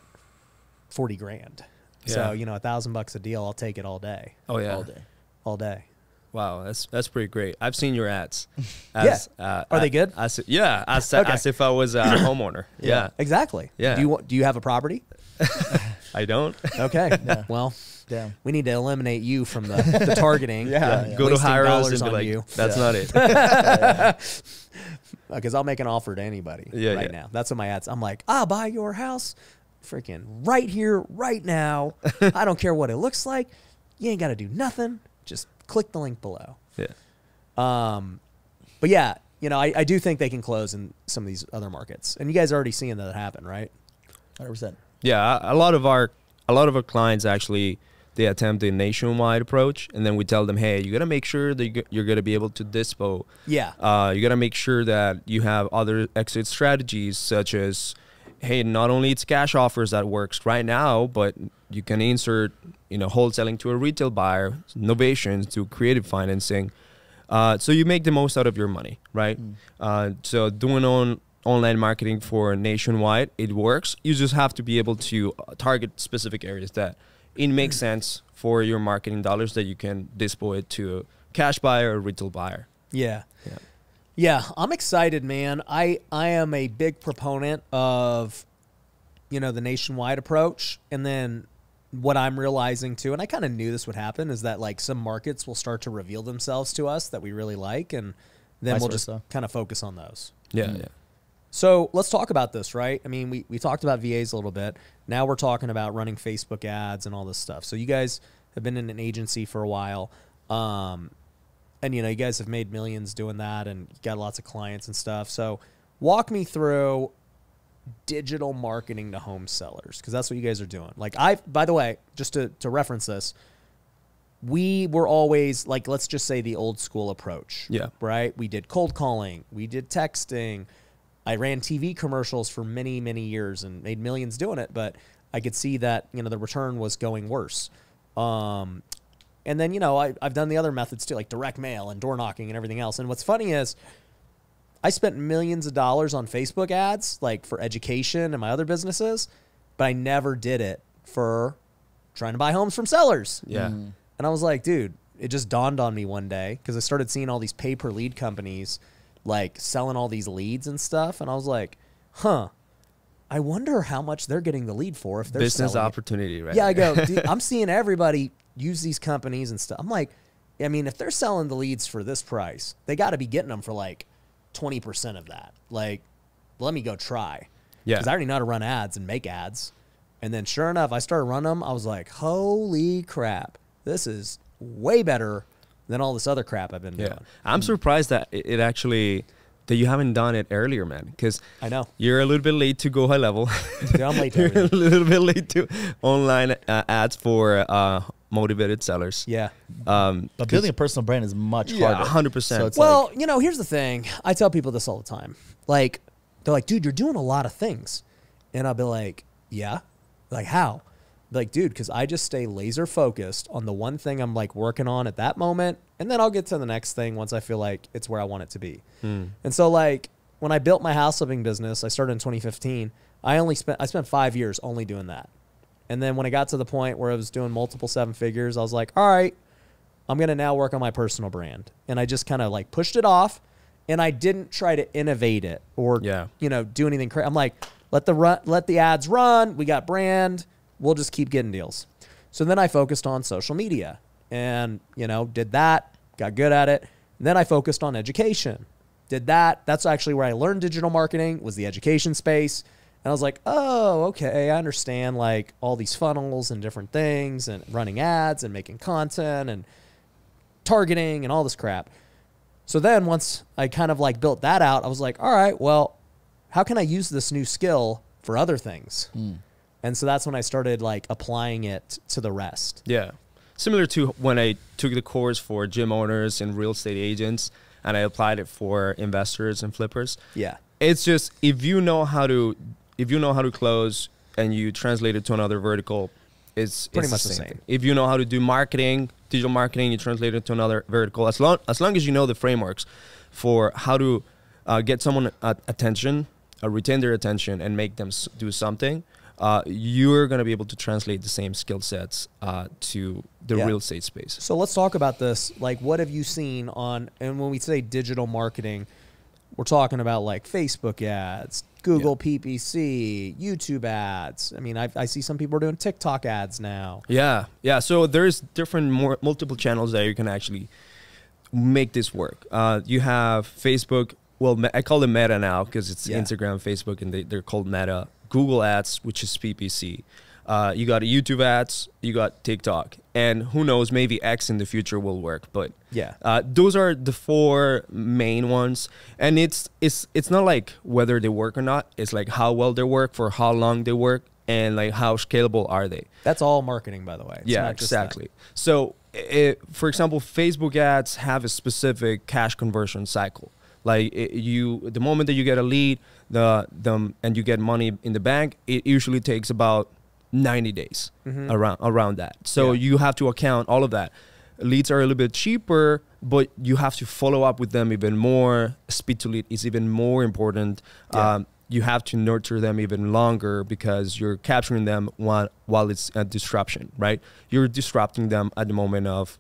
forty grand. Yeah. So, you know, a thousand bucks a deal, I'll take it all day. Oh, yeah. All day. All day. Wow, that's that's pretty great. I've seen your ads. As, yeah. Uh, Are I, they good? I, yeah, as, okay. as if I was a homeowner. Yeah. yeah. Exactly. Yeah. Do you do you have a property? I don't. Okay. No. Well, damn. We need to eliminate you from the, the targeting. yeah. yeah, yeah. Go to HireUs and be like, you. That's yeah. not it. Because yeah, yeah. I'll make an offer to anybody yeah, right yeah. now. That's what my ads. I'm like, I'll buy your house, freaking right here, right now. I don't care what it looks like. You ain't got to do nothing. Just click the link below. Yeah. Um, but yeah, you know, I, I do think they can close in some of these other markets, and you guys are already seeing that happen, right? one hundred percent. Yeah, a lot of our a lot of our clients actually they attempt a nationwide approach, and then we tell them, hey, you gotta make sure that you're gonna be able to dispo. Yeah. Uh, you gotta make sure that you have other exit strategies, such as, hey, not only it's cash offers that works right now, but you can insert, you know, wholesaling to a retail buyer, innovations to creative financing. Uh, so you make the most out of your money, right? Mm. Uh, so doing on online marketing for nationwide, it works. You just have to be able to target specific areas that it makes sense for your marketing dollars that you can dispo it to a cash buyer or retail buyer. Yeah. Yeah. Yeah, I'm excited, man. I, I am a big proponent of, you know, the nationwide approach. And then what I'm realizing, too, and I kind of knew this would happen, is that, like, some markets will start to reveal themselves to us that we really like, and then we'll just kind of focus on those. Yeah, mm-hmm. yeah. So let's talk about this, right? I mean, we, we talked about V As a little bit. Now we're talking about running Facebook ads and all this stuff. So you guys have been in an agency for a while. Um And, you know, you guys have made millions doing that and got lots of clients and stuff. So walk me through digital marketing to home sellers, because that's what you guys are doing. Like, I, by the way, just to, to reference this, we were always, like, let's just say the old school approach. Yeah. Right? We did cold calling. We did texting. I ran T V commercials for many, many years and made millions doing it. But I could see that, you know, the return was going worse. Um And then, you know, I, I've done the other methods too, like direct mail and door knocking and everything else. And what's funny is I spent millions of dollars on Facebook ads, like for education and my other businesses, but I never did it for trying to buy homes from sellers. Yeah. Mm. And I was like, dude, it just dawned on me one day because I started seeing all these pay per lead companies like selling all these leads and stuff. And I was like, huh. I wonder how much they're getting the lead for if they're business selling opportunity, it. Right? Yeah, I go, dude, I'm seeing everybody use these companies and stuff. I'm like, I mean, if they're selling the leads for this price, they got to be getting them for like twenty percent of that. Like, let me go try. Yeah. Because I already know how to run ads and make ads. And then sure enough, I started running them. I was like, holy crap. This is way better than all this other crap I've been yeah. doing. I'm surprised that it actually... that you haven't done it earlier, man. Because I know you're a little bit late to go high level. Yeah, I'm late to you're a little bit late to online uh, ads for uh, motivated sellers. Yeah, um, but building a personal brand is much yeah, harder. Yeah, hundred percent. Well, like, you know, here's the thing. I tell people this all the time. Like, they're like, "Dude, you're doing a lot of things," and I'll be like, "Yeah, like how?" Like, dude, because I just stay laser focused on the one thing I'm like working on at that moment. And then I'll get to the next thing once I feel like it's where I want it to be. Mm. And so, like, when I built my house flipping business, I started in twenty fifteen. I only spent, I spent five years only doing that. And then when I got to the point where I was doing multiple seven figures, I was like, all right, I'm going to now work on my personal brand. And I just kind of like pushed it off, and I didn't try to innovate it or, yeah. you know, do anything crazy. I'm like, let the run, let the ads run. We got brand. We'll just keep getting deals. So then I focused on social media and, you know, did that, got good at it. And then I focused on education, did that. That's actually where I learned digital marketing, was the education space. And I was like, oh, okay, I understand like all these funnels and different things and running ads and making content and targeting and all this crap. So then once I kind of like built that out, I was like, all right, well, how can I use this new skill for other things? Mm. And so that's when I started like applying it to the rest. Yeah. Similar to when I took the course for gym owners and real estate agents, and I applied it for investors and flippers. Yeah. It's just, if you know how to, if you know how to close and you translate it to another vertical, it's pretty it's much the same. same. If you know how to do marketing, digital marketing, you translate it to another vertical. As long as long as you know the frameworks for how to uh, get someone attention, uh, retain their attention, and make them do something, uh, you're going to be able to translate the same skill sets uh, to the yeah. real estate space. So let's talk about this. Like, what have you seen on, and when we say digital marketing, we're talking about like Facebook ads, Google yeah. P P C, YouTube ads. I mean, I, I see some people are doing TikTok ads now. Yeah. Yeah. So there's different more multiple channels that you can actually make this work. Uh, you have Facebook. Well, I call it Meta now because it's yeah. Instagram, Facebook, and they, they're called Meta. Google ads, which is P P C. Uh, you got YouTube ads, you got TikTok, and who knows, maybe X in the future will work. But yeah, uh, those are the four main ones. And it's, it's, it's not like whether they work or not. It's like how well they work, for how long they work, and like how scalable are they. That's all marketing, by the way. It's yeah, exactly. So it, for example, Facebook ads have a specific cash conversion cycle. Like it, you, the moment that you get a lead the, the, and you get money in the bank, it usually takes about ninety days mm-hmm. around around that. So yeah. you have to account all of that. Leads are a little bit cheaper, but you have to follow up with them even more. Speed to lead is even more important. Yeah. Um, you have to nurture them even longer because you're capturing them while, while it's a disruption, right? You're disrupting them at the moment of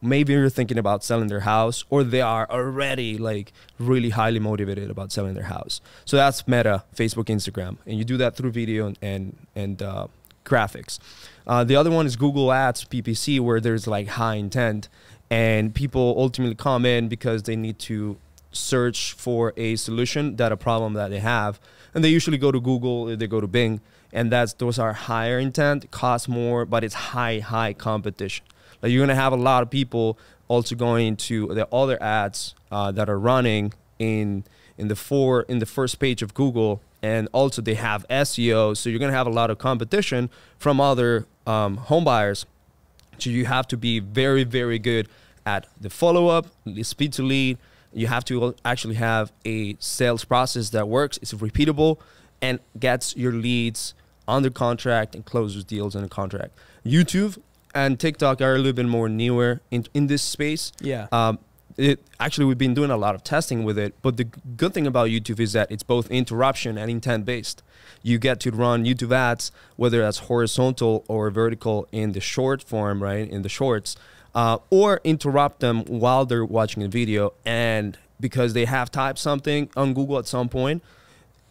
maybe you're thinking about selling their house, or they are already like really highly motivated about selling their house. So that's Meta, Facebook, Instagram. And you do that through video and, and, and uh, graphics. Uh, the other one is Google ads, P P C, where there's like high intent and people ultimately come in because they need to search for a solution that a problem that they have. And they usually go to Google, they go to Bing, and that's, those are higher intent, cost more, but it's high, high competition. Like you're going to have a lot of people also going to the other ads uh, that are running in in the four in the first page of Google, and also they have S E O, so you're going to have a lot of competition from other um, home buyers. So you have to be very, very good at the follow up, the speed to lead. You have to actually have a sales process that works, it's repeatable, and gets your leads under contract and closes deals under contract. YouTube and TikTok are a little bit more newer in, in this space. Yeah. Um, it, actually, we've been doing a lot of testing with it. But the good thing about YouTube is that it's both interruption and intent-based. You get to run YouTube ads, whether that's horizontal or vertical in the short form, right, in the shorts, uh, or interrupt them while they're watching a video. And because they have typed something on Google at some point,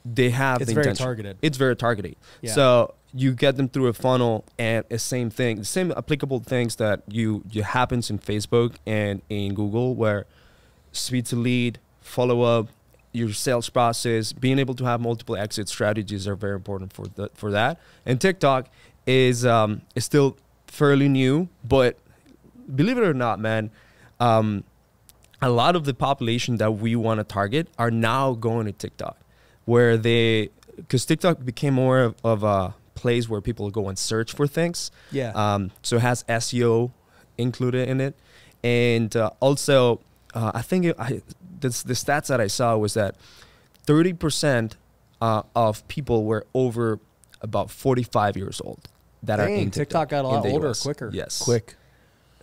they have it's the intention. It's very targeted. It's very targeted. Yeah. So you get them through a funnel, and the same thing, the same applicable things that you, you happens in Facebook and in Google, where speed to lead, follow up, your sales process, being able to have multiple exit strategies are very important for the, for that. And TikTok is um, is still fairly new, but believe it or not, man, um, a lot of the population that we want to target are now going to TikTok, where they, because TikTok became more of, of a place where people go and search for things. Yeah. Um, so it has S E O included in it. And uh, also, uh, I think it, I, this, the stats that I saw was that thirty percent uh, of people were over about forty-five years old that Dang, are in TikTok. TikTok got a lot older, U S quicker. Yes. Quick.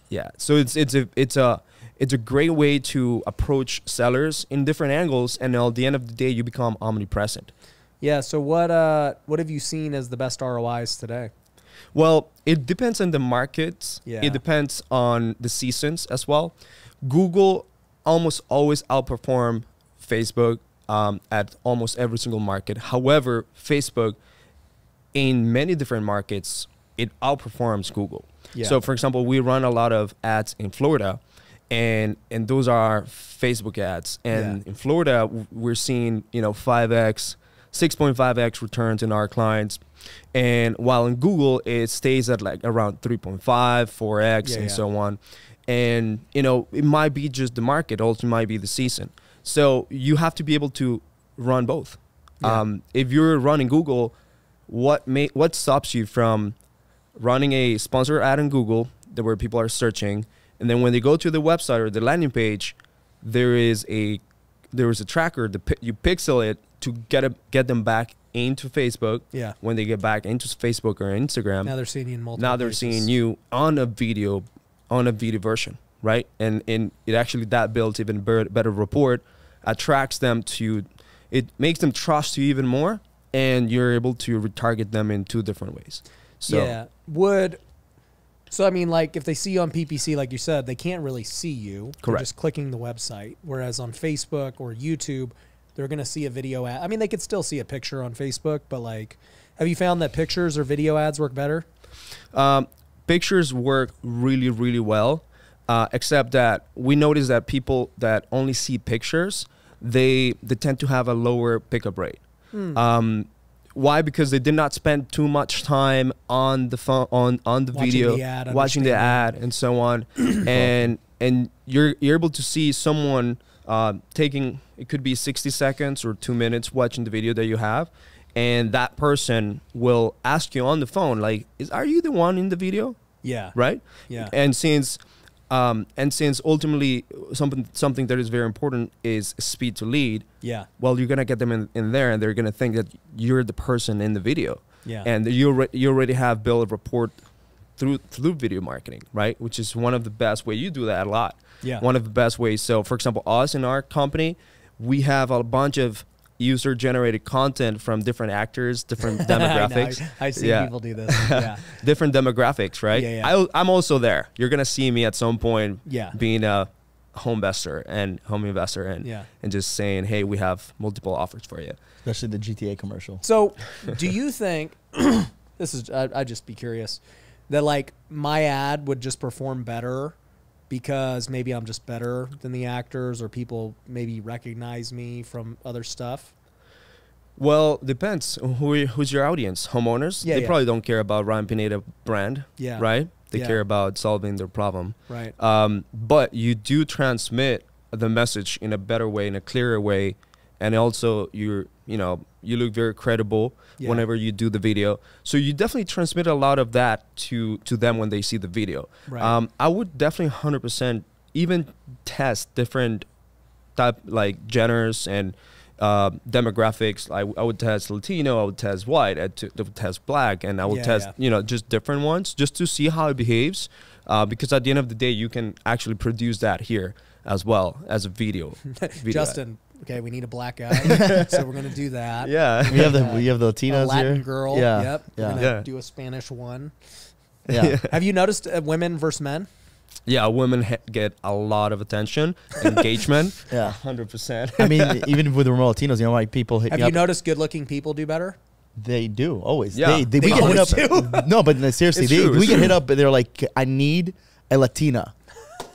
Yeah. So it's, it's, a, it's, a, it's a great way to approach sellers in different angles, and at the end of the day, you become omnipresent. Yeah, so what, uh, what have you seen as the best R O Is today? Well, it depends on the market. Yeah. It depends on the seasons as well. Google almost always outperform Facebook um, at almost every single market. However, Facebook, in many different markets, it outperforms Google. Yeah. So, for example, we run a lot of ads in Florida, and and those are Facebook ads. And yeah. in Florida, we're seeing, you know, five X, six point five X returns in our clients. And while in Google, it stays at like around three point five, four X, yeah, and yeah. so on. And, you know, it might be just the market, also might be the season. So you have to be able to run both. Yeah. Um, if you're running Google, what may, what stops you from running a sponsored ad on Google that where people are searching, and then when they go to the website or the landing page, there is a there is a tracker that you pixel it to get a, get them back into Facebook. Yeah. When they get back into Facebook or Instagram, now they're seeing you in multiple. Now they're places. seeing you on a video, on a video version, right? And and it actually that builds even better rapport, attracts them to, it makes them trust you even more, and you're able to retarget them in two different ways. So yeah. Would so I mean, like if they see you on P P C, like you said, they can't really see you. Correct. They're just clicking the website. Whereas on Facebook or YouTube, they're gonna see a video ad. I mean, they could still see a picture on Facebook, but like, have you found that pictures or video ads work better? Um, pictures work really, really well, uh, except that we notice that people that only see pictures, they they tend to have a lower pickup rate. Hmm. Um, Why? Because they did not spend too much time on the phone, on on the watching video, the ad, watching the ad, and so on, and and you're you're able to see someone uh, taking, it could be sixty seconds or two minutes watching the video that you have, and that person will ask you on the phone like, "Is are you the one in the video?" Yeah. Right. Yeah. And since, um, and since ultimately something something that is very important is speed to lead. Yeah. Well, you're gonna get them in, in there, and they're gonna think that you're the person in the video. Yeah. And you you already have built a rapport through through video marketing, right? Which is one of the best ways. You do that a lot. Yeah. One of the best ways. So, for example, us in our company, we have a bunch of user generated content from different actors, different demographics. I, I see yeah. people do this. Yeah. Different demographics, right? Yeah, yeah. I, I'm also there. You're gonna see me at some point. Yeah. Being a home investor and home investor and yeah. and just saying, hey, we have multiple offers for you. Especially the G T A commercial. So do you think, this is, I, I'd just be curious, that like my ad would just perform better because maybe I'm just better than the actors, or people maybe recognize me from other stuff? Well, depends. Who, who's your audience? Homeowners? Yeah, they yeah. probably don't care about Ryan Pineda brand, yeah. right? They yeah. care about solving their problem. Right. Um, but you do transmit the message in a better way, in a clearer way. And also you're, you know, you look very credible yeah. whenever you do the video. So you definitely transmit a lot of that to, to them when they see the video. Right. Um, I would definitely one hundred percent even test different type, like genres and uh, demographics. I, I would test Latino, I would test white, I would test black, and I would yeah, test, yeah. you know, just different ones just to see how it behaves. Uh, because at the end of the day, you can actually produce that here as well as a video. video Justin. Ad. Okay, we need a black guy, so we're gonna do that. Yeah, we have the we have the Latinos, a Latin here. girl. Yeah, yep. Yeah. We're gonna yeah. do a Spanish one. Yeah. yeah. Have you noticed uh, women versus men? Yeah, women get a lot of attention, engagement. Yeah, hundred percent. I mean, even with remote Latinos, you know, like people. Have you, you noticed good-looking people do better? They do always. Yeah, they, they, they we get hit up. No, but no, seriously, they, true, we get true. hit up, and they're like, "I need a Latina."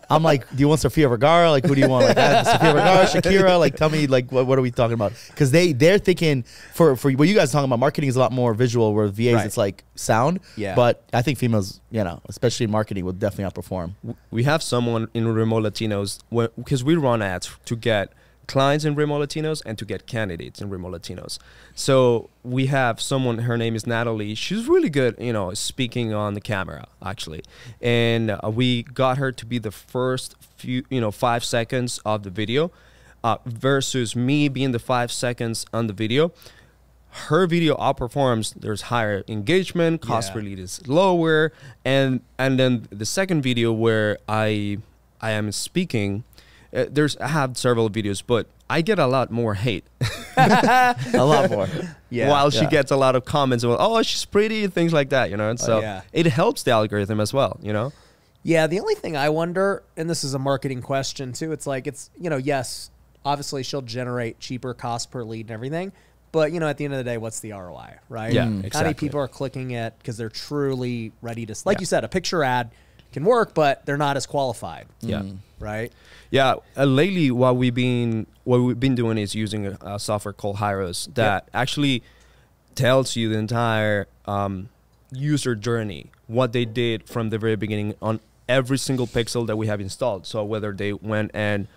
I'm like, do you want Sofia Vergara? Like, who do you want? Like, that? Sofia Vergara, Shakira? Like, tell me, like, what, what are we talking about? Because they, they're thinking, for, for what you guys are talking about, marketing is a lot more visual, where V As, right. it's like sound. Yeah. But I think females, you know, especially in marketing, will definitely outperform. We have someone in Remote Latinos, because we run ads to get clients in Remote Latinos and to get candidates in Remote Latinos. So we have someone, her name is Natalie. She's really good, you know, speaking on the camera, actually. And uh, we got her to be the first few, you know, five seconds of the video uh, versus me being the five seconds on the video. Her video outperforms. There's higher engagement, cost yeah. per lead is lower. And, and then the second video where I... I am speaking, uh, there's I have several videos, but I get a lot more hate. A lot more. Yeah. While yeah. she gets a lot of comments about, oh, she's pretty, things like that, you know. And so oh, yeah. it helps the algorithm as well, you know. Yeah, the only thing I wonder, and this is a marketing question too, it's like, it's, you know, yes, obviously she'll generate cheaper cost per lead and everything, but, you know, at the end of the day, what's the R O I, right? Yeah, mm, exactly. How many people are clicking it because they're truly ready to, like yeah. you said, a picture ad can work, but they're not as qualified. Yeah. Mm. Right? Yeah. Uh, lately, what we've been, what we've been doing is using a, a software called Hiros that yep. actually tells you the entire um, user journey, what they did from the very beginning on every single pixel that we have installed. So whether they went and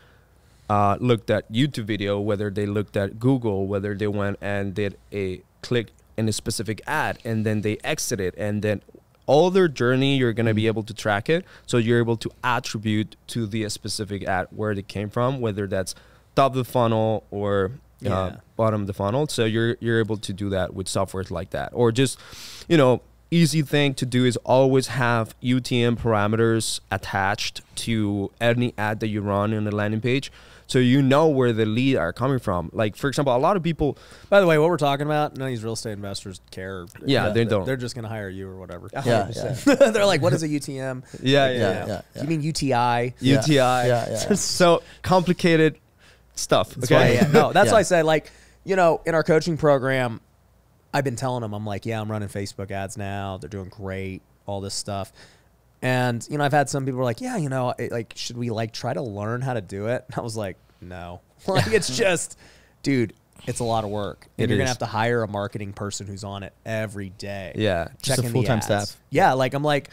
uh, looked at YouTube video, whether they looked at Google, whether they went and did a click in a specific ad, and then they exited, and then all their journey, you're going to be able to track it. So you're able to attribute to the specific ad where they came from, whether that's top of the funnel or yeah. uh, bottom of the funnel. So you're, you're able to do that with software like that. Or just, you know, easy thing to do is always have U T M parameters attached to any ad that you run on the landing page. So you know where the lead are coming from. Like, for example, a lot of people... By the way, what we're talking about, none of these real estate investors care. Yeah, they, they don't. They're just going to hire you or whatever. Yeah, yeah. They're like, what is a U T M? Yeah, yeah, yeah. yeah, yeah, yeah. You mean U T I? Yeah. U T I. Yeah, yeah, yeah. So complicated stuff. That's okay. Why, yeah. No, that's yeah. why I say, like, you know, in our coaching program, I've been telling them, I'm like, yeah, I'm running Facebook ads now. They're doing great, all this stuff. And, you know, I've had some people who are like, yeah, you know, it, like, should we, like, try to learn how to do it? And I was like, no. Like, it's just, dude, it's a lot of work. And it you're going to have to hire a marketing person who's on it every day. Yeah. Just a full-time staff. Yeah. Like, I'm like,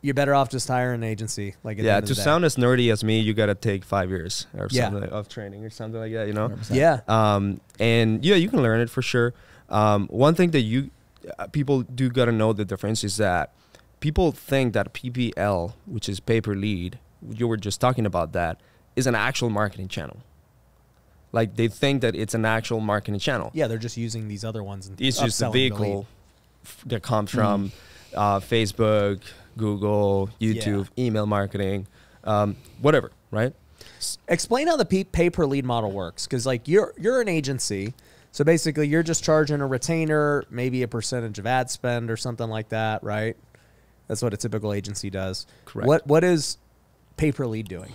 you're better off just hiring an agency. Like, at yeah, the end to of the sound day. As nerdy as me, you got to take five years or yeah. something like, of training or something like that, you know? one hundred percent. Yeah. Um, and, yeah, you can learn it for sure. Um, one thing that you uh, people do got to know the difference is that people think that P P L, which is pay per lead, you were just talking about that, is an actual marketing channel. Like, they think that it's an actual marketing channel. Yeah, they're just using these other ones. And it's just a vehicle that comes from mm. uh, Facebook, Google, YouTube, yeah. email marketing, um, whatever, right? Explain how the pay per lead model works, because, like, you're you're an agency. So basically, you're just charging a retainer, maybe a percentage of ad spend or something like that, right? That's what a typical agency does. Correct. What what is pay per lead doing?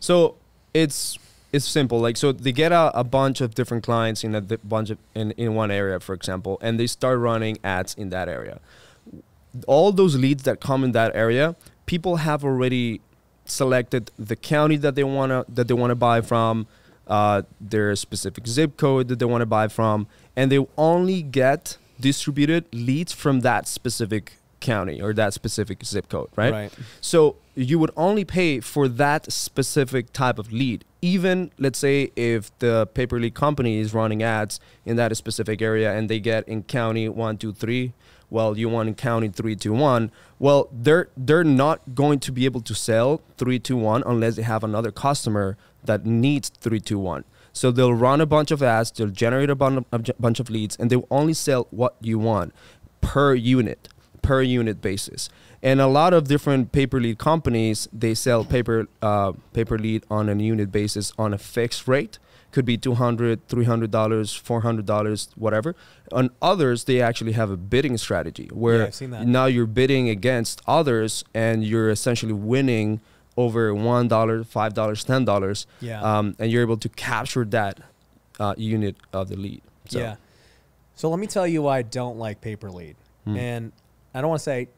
So it's it's simple. Like, so they get a, a bunch of different clients in a bunch of in, in one area, for example, and they start running ads in that area. All those leads that come in that area, people have already selected the county that they wanna that they wanna buy from, uh, their specific zip code that they wanna buy from, and they only get distributed leads from that specific county or that specific zip code, right? Right. So you would only pay for that specific type of lead. Even, let's say, if the paper lead company is running ads in that specific area and they get in county one, two, three, well, you want in county three, two, one. Well, they're they're not going to be able to sell three, two, one unless they have another customer that needs three, two, one. So they'll run a bunch of ads, they'll generate a bunch of leads, and they'll only sell what you want per unit. per unit basis. And a lot of different paper lead companies, they sell paper uh, paper lead on a unit basis on a fixed rate. Could be two hundred dollars, three hundred dollars, four hundred dollars, whatever. On others, they actually have a bidding strategy where yeah, now you're bidding against others and you're essentially winning over one dollar, five dollars, ten dollars. Yeah. Um, and you're able to capture that uh, unit of the lead. So. Yeah. So let me tell you why I don't like paper lead. Hmm. And I don't want to say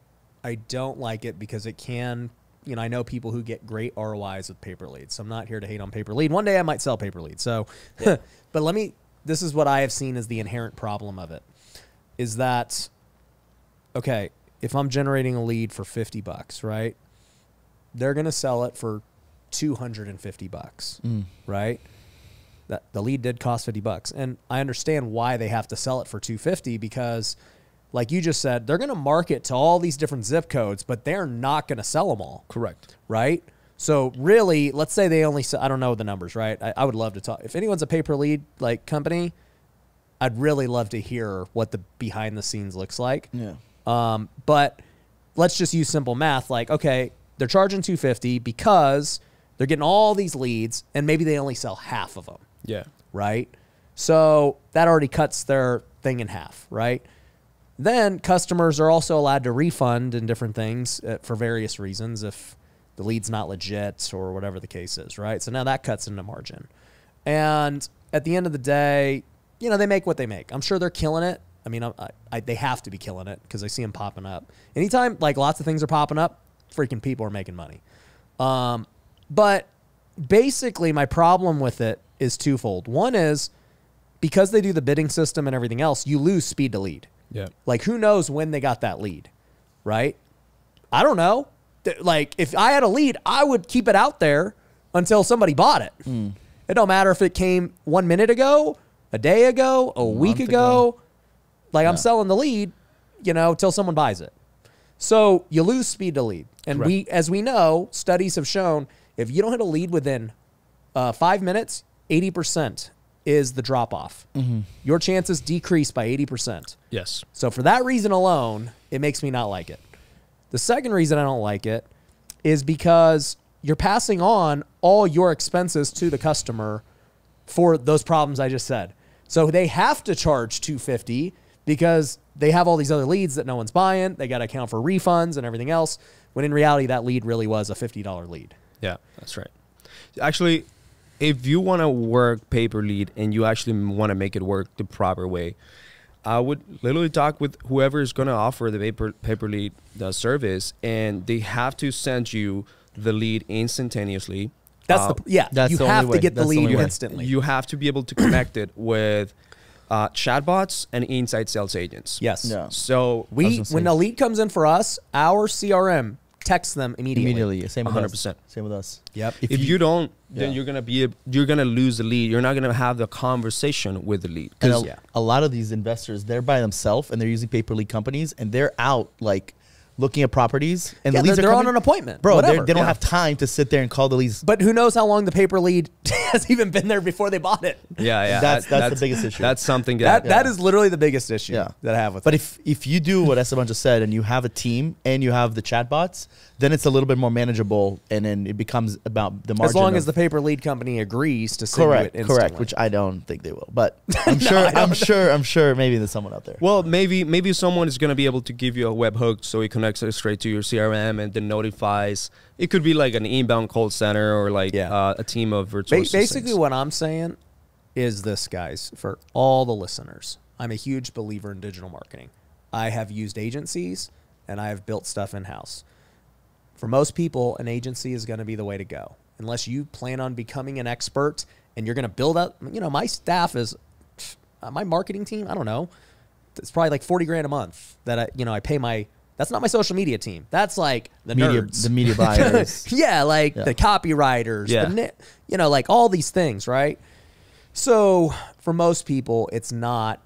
I don't like it because it can, you know, I know people who get great R O Is with paper leads. So I'm not here to hate on paper lead. One day I might sell paper leads. So, yeah. But let me, this is what I have seen as the inherent problem of it is that, okay, if I'm generating a lead for fifty bucks, right? They're going to sell it for two hundred fifty bucks, mm. right? That the lead did cost fifty bucks. And I understand why they have to sell it for two fifty because, like you just said, they're going to market to all these different zip codes, but they're not going to sell them all. Correct. Right? So really, let's say they only sell, I don't know the numbers, right? I, I would love to talk. If anyone's a pay-per-lead like company, I'd really love to hear what the behind the scenes looks like. Yeah. Um, but let's just use simple math. Like, okay, they're charging two fifty because They're getting all these leads, and maybe they only sell half of them. Yeah. Right? So that already cuts their thing in half, right? Then customers are also allowed to refund and different things for various reasons if the lead's not legit or whatever the case is, right? So now that cuts into margin. And at the end of the day, you know, they make what they make. I'm sure they're killing it. I mean, I, I, they have to be killing it because I see them popping up. Anytime, like, lots of things are popping up, freaking people are making money. Um, but basically my problem with it is twofold. One is because they do the bidding system and everything else, you lose speed to lead. Yeah. Like, who knows when they got that lead, right? I don't know. Like, if I had a lead, I would keep it out there until somebody bought it. Mm. It don't matter if it came one minute ago, a day ago, a, a week ago. ago. Like, yeah. I'm selling the lead, you know, till someone buys it. So you lose speed to lead. And right. we, as we know, studies have shown if you don't hit a lead within uh, five minutes, eighty percent is the drop-off. Mm-hmm. Your chances decrease by eighty percent. Yes. So for that reason alone, it makes me not like it. The second reason I don't like it is because you're passing on all your expenses to the customer for those problems I just said. So they have to charge two hundred fifty dollars because they have all these other leads that no one's buying. They got to account for refunds and everything else. When in reality, that lead really was a fifty dollar lead. Yeah, that's right. Actually, if you want to work pay per lead and you actually want to make it work the proper way, I would literally talk with whoever is going to offer the pay per, pay per lead the service, and they have to send you the lead instantaneously. That's uh, the, yeah, that's you the have to way. get that's the lead the instantly. You have to be able to connect it with uh, chatbots and inside sales agents. Yes. Yeah. So we, when a lead comes in for us, our C R M texts them immediately. Immediately. Same with one hundred percent. Us. Same with us. Yep. If, if you, you don't, yeah. then you're gonna be a, you're gonna lose the lead. You're not gonna have the conversation with the lead. And a, yeah. a lot of these investors, they're by themselves and they're using pay per lead companies, and they're out like looking at properties, and yeah, the leads they're, are they're on an appointment, bro. They don't yeah. have time to sit there and call the leads. But who knows how long the paper lead has even been there before they bought it? Yeah, yeah. That's that's, that's the biggest issue. That's something that that, yeah. that is literally the biggest issue yeah. that I have with. But it. if if you do what Esteban just said, and you have a team and you have the chatbots, then it's a little bit more manageable, and then it becomes about the margin. As long as the paper lead company agrees to send correct, you it instantly. Correct, which I don't think they will. But I'm no, sure, I'm sure, I'm sure. Maybe there's someone out there. Well, maybe maybe someone is going to be able to give you a webhook so it connects straight to your C R M and then notifies. It could be like an inbound call center or like yeah. uh, a team of virtual ba Basically what I'm saying is this, guys, for all the listeners. I'm a huge believer in digital marketing. I have used agencies and I have built stuff in-house. For most people, an agency is going to be the way to go unless you plan on becoming an expert and you're going to build up. You know, my staff is, uh, my marketing team, I don't know. It's probably like forty grand a month that I, you know, I pay my That's not my social media team. That's like the media, nerds. The media buyers. yeah, like yeah. the copywriters. Yeah. The, you know, like all these things, right? So for most people, it's not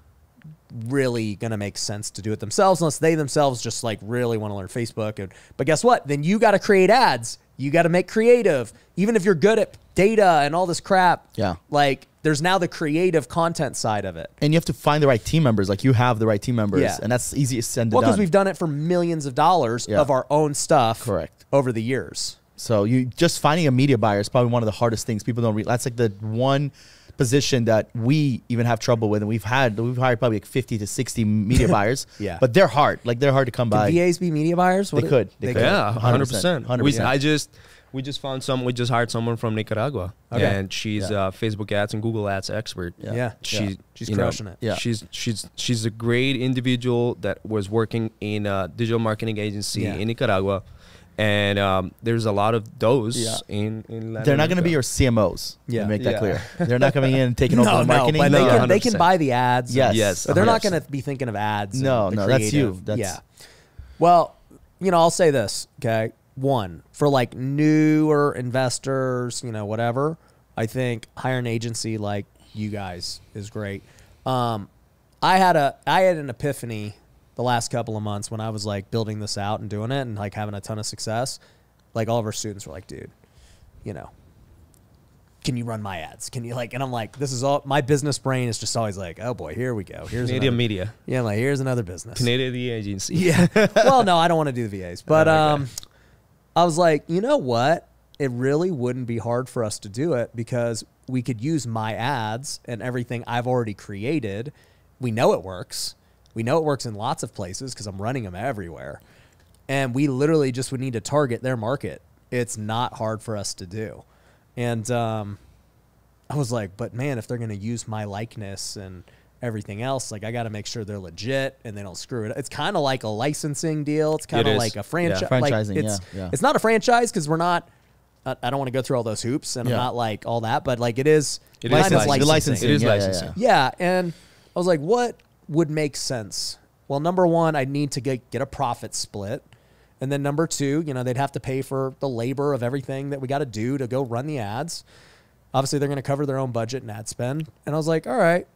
really going to make sense to do it themselves unless they themselves just like really want to learn Facebook. And, but guess what? Then you got to create ads. You got to make creative. Even if you're good at data and all this crap, yeah. like there's now the creative content side of it. And you have to find the right team members. Like you have the right team members. Yeah. And that's easiest said than done. Well, because we've done it for millions of dollars yeah. of our own stuff Correct. over the years. So you just finding a media buyer is probably one of the hardest things people don't read. That's like the one position that we even have trouble with. And we've had, we've hired probably like fifty to sixty media buyers. yeah. But they're hard. Like they're hard to come Can by. Could V As be media buyers? What they, it, could. they could. Yeah, one hundred percent. one hundred percent. We, I just... We just found some. We just hired someone from Nicaragua, okay. and she's yeah. a Facebook ads and Google ads expert. Yeah, yeah. she yeah. she's crushing it. Yeah, she's she's she's a great individual that was working in a digital marketing agency yeah. in Nicaragua, and um, there's a lot of those yeah. in in. Latin They're not going to be your C M Os. Yeah, to make that yeah. clear. They're not coming in and taking over no, the marketing. No, but no, they can, they can buy the ads. Yes, yes. But they're one hundred percent. Not going to be thinking of ads. No, no, creative. That's you. That's yeah. Well, you know, I'll say this. Okay. One, for like newer investors, you know, whatever, I think hiring an agency like you guys is great. Um, I had a, I had an epiphany the last couple of months when I was like building this out and doing it and like having a ton of success. Like all of our students were like, dude, you know, can you run my ads? Can you like, and I'm like, this is all, my business brain is just always like, oh boy, here we go. Here's Canadian another, media. Yeah. Like here's another business. Canadian the agency. Yeah. Well, no, I don't want to do the V As, but, oh, okay. um, I was like, you know what? it really wouldn't be hard for us to do it because we could use my ads and everything I've already created. We know it works. We know it works in lots of places because I'm running them everywhere. And we literally just would need to target their market. It's not hard for us to do. And um, I was like, but man, if they're going to use my likeness and everything else, like I got to make sure they're legit and they don't screw it up. It's kind of like a licensing deal. It's kind of it like a franchise. Yeah, franchising, like it's, yeah, yeah. It's not a franchise because we're not, I, I don't want to go through all those hoops and yeah. I'm not like all that, but like it is. It is licensing. The licensing. It is yeah, licensing. Yeah, yeah. yeah. And I was like, what would make sense? Well, number one, I need to get, get a profit split. And then number two, you know, they'd have to pay for the labor of everything that we got to do to go run the ads. Obviously, they're going to cover their own budget and ad spend. And I was like, all right,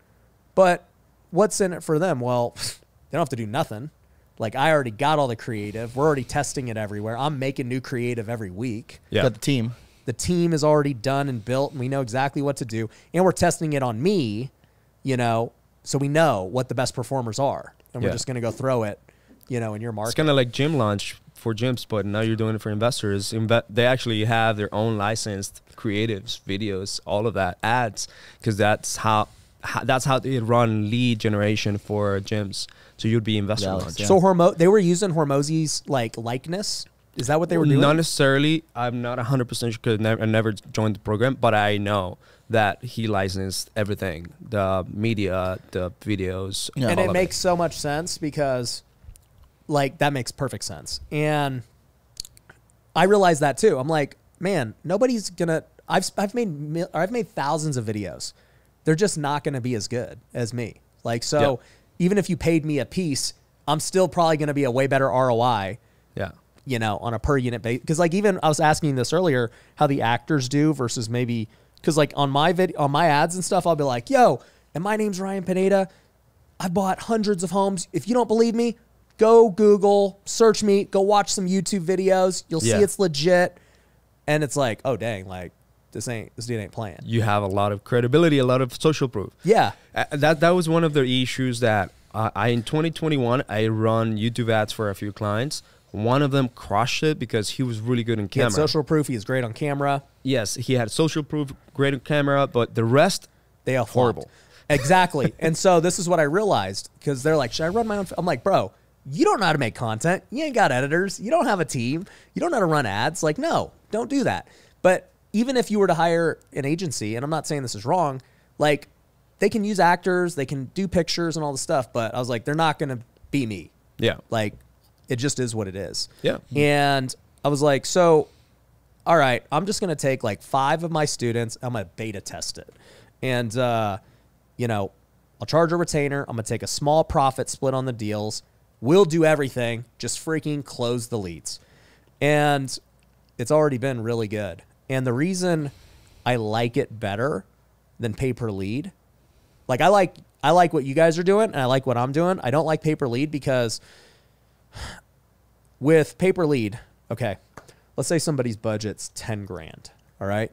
but what's in it for them? Well, they don't have to do nothing. Like, I already got all the creative. We're already testing it everywhere. I'm making new creative every week. Yeah. Got the team. The team is already done and built, and we know exactly what to do. And we're testing it on me, you know, so we know what the best performers are. And yeah. we're just going to go throw it, you know, in your market. It's kind of like gym launch for gyms, but now you're doing it for investors. Inve they actually have their own licensed creatives, videos, all of that, ads, because that's how, how that's how they run lead generation for gyms. So you'd be investor yeah, launch. Yeah. So Hormo they were using Hormozzi's like likeness. Is that what they were doing? Not necessarily. I'm not one hundred percent sure because I never joined the program, but I know that he licensed everything, the media, the videos. Yeah. And it makes it. so much sense because like that makes perfect sense. And I realized that too. I'm like, man, nobody's going to, I've, I've made, I've made thousands of videos. They're just not going to be as good as me. Like, so yeah. even if you paid me a piece, I'm still probably going to be a way better R O I. Yeah. You know, on a per unit basis. Because like even I was asking this earlier, how the actors do versus maybe, because like on my video, on my ads and stuff, I'll be like, yo, and my name's Ryan Pineda. I bought hundreds of homes. If you don't believe me, go Google, search me, go watch some YouTube videos. You'll yeah. see it's legit. And it's like, oh dang, like this ain't, this dude ain't playing. You have a lot of credibility, a lot of social proof. Yeah. Uh, that, that was one of the issues that uh, I, in twenty twenty-one, I run YouTube ads for a few clients. One of them crushed it because he was really good on camera. He had social proof. He was great on camera. Yes, he had social proof, great on camera, but the rest, they are horrible. Flopped. Exactly. And so this is what I realized because they're like, should I run my own? I'm like, bro, you don't know how to make content. You ain't got editors. You don't have a team. You don't know how to run ads. Like, no, don't do that. But even if you were to hire an agency, and I'm not saying this is wrong, like they can use actors, they can do pictures and all the stuff, but I was like, they're not going to be me. Yeah. Like, it just is what it is. Yeah. And I was like, so, all right, I'm just going to take like five of my students. I'm going to beta test it. And, uh, you know, I'll charge a retainer. I'm going to take a small profit split on the deals. We'll do everything. Just freaking close the leads. And it's already been really good. And the reason I like it better than pay per lead, like I like, I like what you guys are doing and I like what I'm doing. I don't like pay per lead because with pay per lead, okay, let's say somebody's budget's ten grand, all right,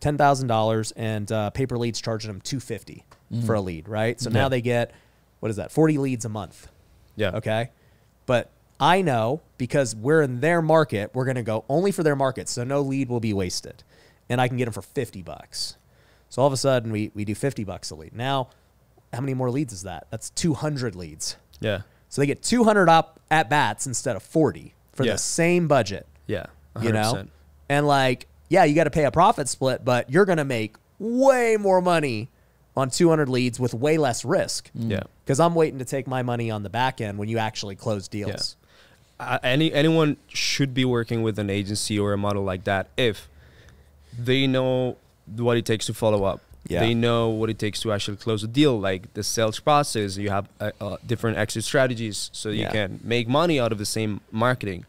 ten thousand dollars, and uh, pay per lead's charging them two hundred fifty dollars mm. for a lead, right? So yeah. now they get, what is that, forty leads a month. Yeah. Okay. But I know because we're in their market, we're going to go only for their market, so no lead will be wasted. And I can get them for fifty bucks. So all of a sudden, we, we do fifty bucks a lead. Now, how many more leads is that? That's two hundred leads. Yeah. So they get two hundred op at-bats instead of forty for yeah. the same budget. Yeah, one hundred percent. You know? And like, yeah, you got to pay a profit split, but you're going to make way more money on two hundred leads with way less risk. Yeah. Because I'm waiting to take my money on the back end when you actually close deals. Yeah. Uh, any anyone should be working with an agency or a model like that if they know what it takes to follow up. Yeah. They know what it takes to actually close a deal, like the sales process. You have uh, uh, different exit strategies so you yeah. can make money out of the same marketing.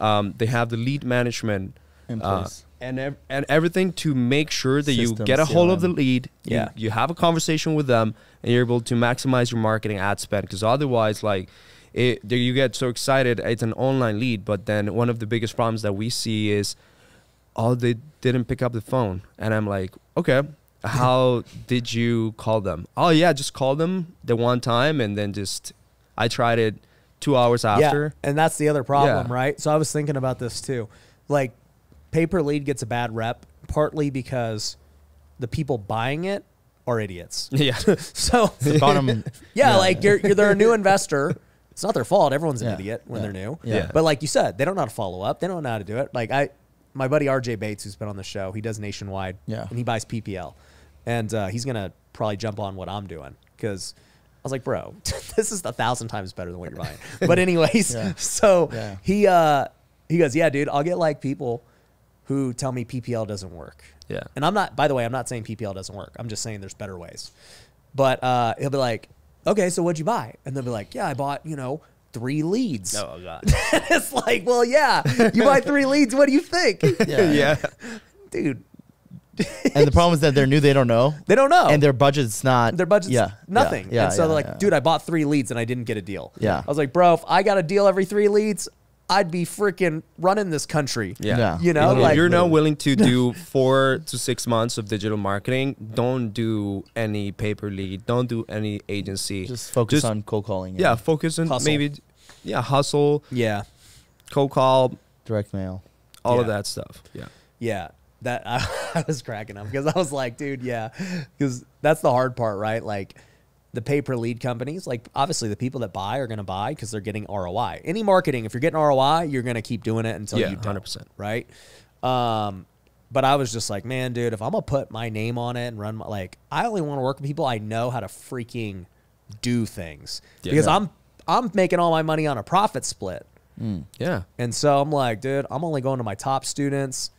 Um, they have the lead management in place. Uh, and, ev and everything to make sure that Systems, you get a hold yeah. of the lead, yeah. you, you have a conversation with them, and you're able to maximize your marketing ad spend. Because otherwise, like, it, you get so excited, it's an online lead, but then one of the biggest problems that we see is, oh, they didn't pick up the phone. And I'm like, okay. How did you call them? Oh, yeah, just call them the one time and then just, I tried it two hours after. Yeah, and that's the other problem, yeah. right? So I was thinking about this too. Like, pay per lead gets a bad rep, partly because the people buying it are idiots. Yeah. So the bottom. Yeah, yeah, like you're, you're they're a new investor. It's not their fault. Everyone's an yeah. idiot when yeah. they're new. Yeah. yeah. But like you said, they don't know how to follow up. They don't know how to do it. Like I, my buddy R J Bates, who's been on the show, he does nationwide. Yeah. And he buys P P L, and uh, he's gonna probably jump on what I'm doing because. I was like, bro, this is a thousand times better than what you're buying. But anyways, yeah. so yeah. he uh, he goes, yeah, dude, I'll get like people who tell me P P L doesn't work. Yeah. And I'm not, by the way, I'm not saying P P L doesn't work. I'm just saying there's better ways. But uh, he'll be like, okay, so what'd you buy? And they'll be like, yeah, I bought, you know, three leads. Oh, God. It's like, well, yeah, you buy three leads. What do you think? Yeah. yeah. Dude. And the problem is that they're new, they don't know. They don't know. And their budget's not. Their budget's yeah, nothing. Yeah, yeah, and so yeah, they're like, yeah. dude, I bought three leads and I didn't get a deal. Yeah. I was like, bro, if I got a deal every three leads, I'd be freaking running this country. Yeah. yeah. You know? Yeah. Like, you're not willing to do four to six months of digital marketing, don't do any paper lead. Don't do any agency. Just focus Just, on cold calling. Yeah, yeah focus on hustle. maybe, yeah, hustle. Yeah. Cold call. Direct mail. All yeah. of that stuff. Yeah. Yeah. That I, I was cracking up because I was like, dude, yeah, because that's the hard part, right? Like the pay per lead companies, like obviously the people that buy are going to buy because they're getting R O I. Any marketing, if you're getting R O I, you're going to keep doing it until yeah, you don't, one hundred percent. Right? Um, but I was just like, man, dude, if I'm going to put my name on it and run my, like, I only want to work with people I know how to freaking do things yeah, because yeah. I'm, I'm making all my money on a profit split. Mm, yeah. And so I'm like, dude, I'm only going to my top students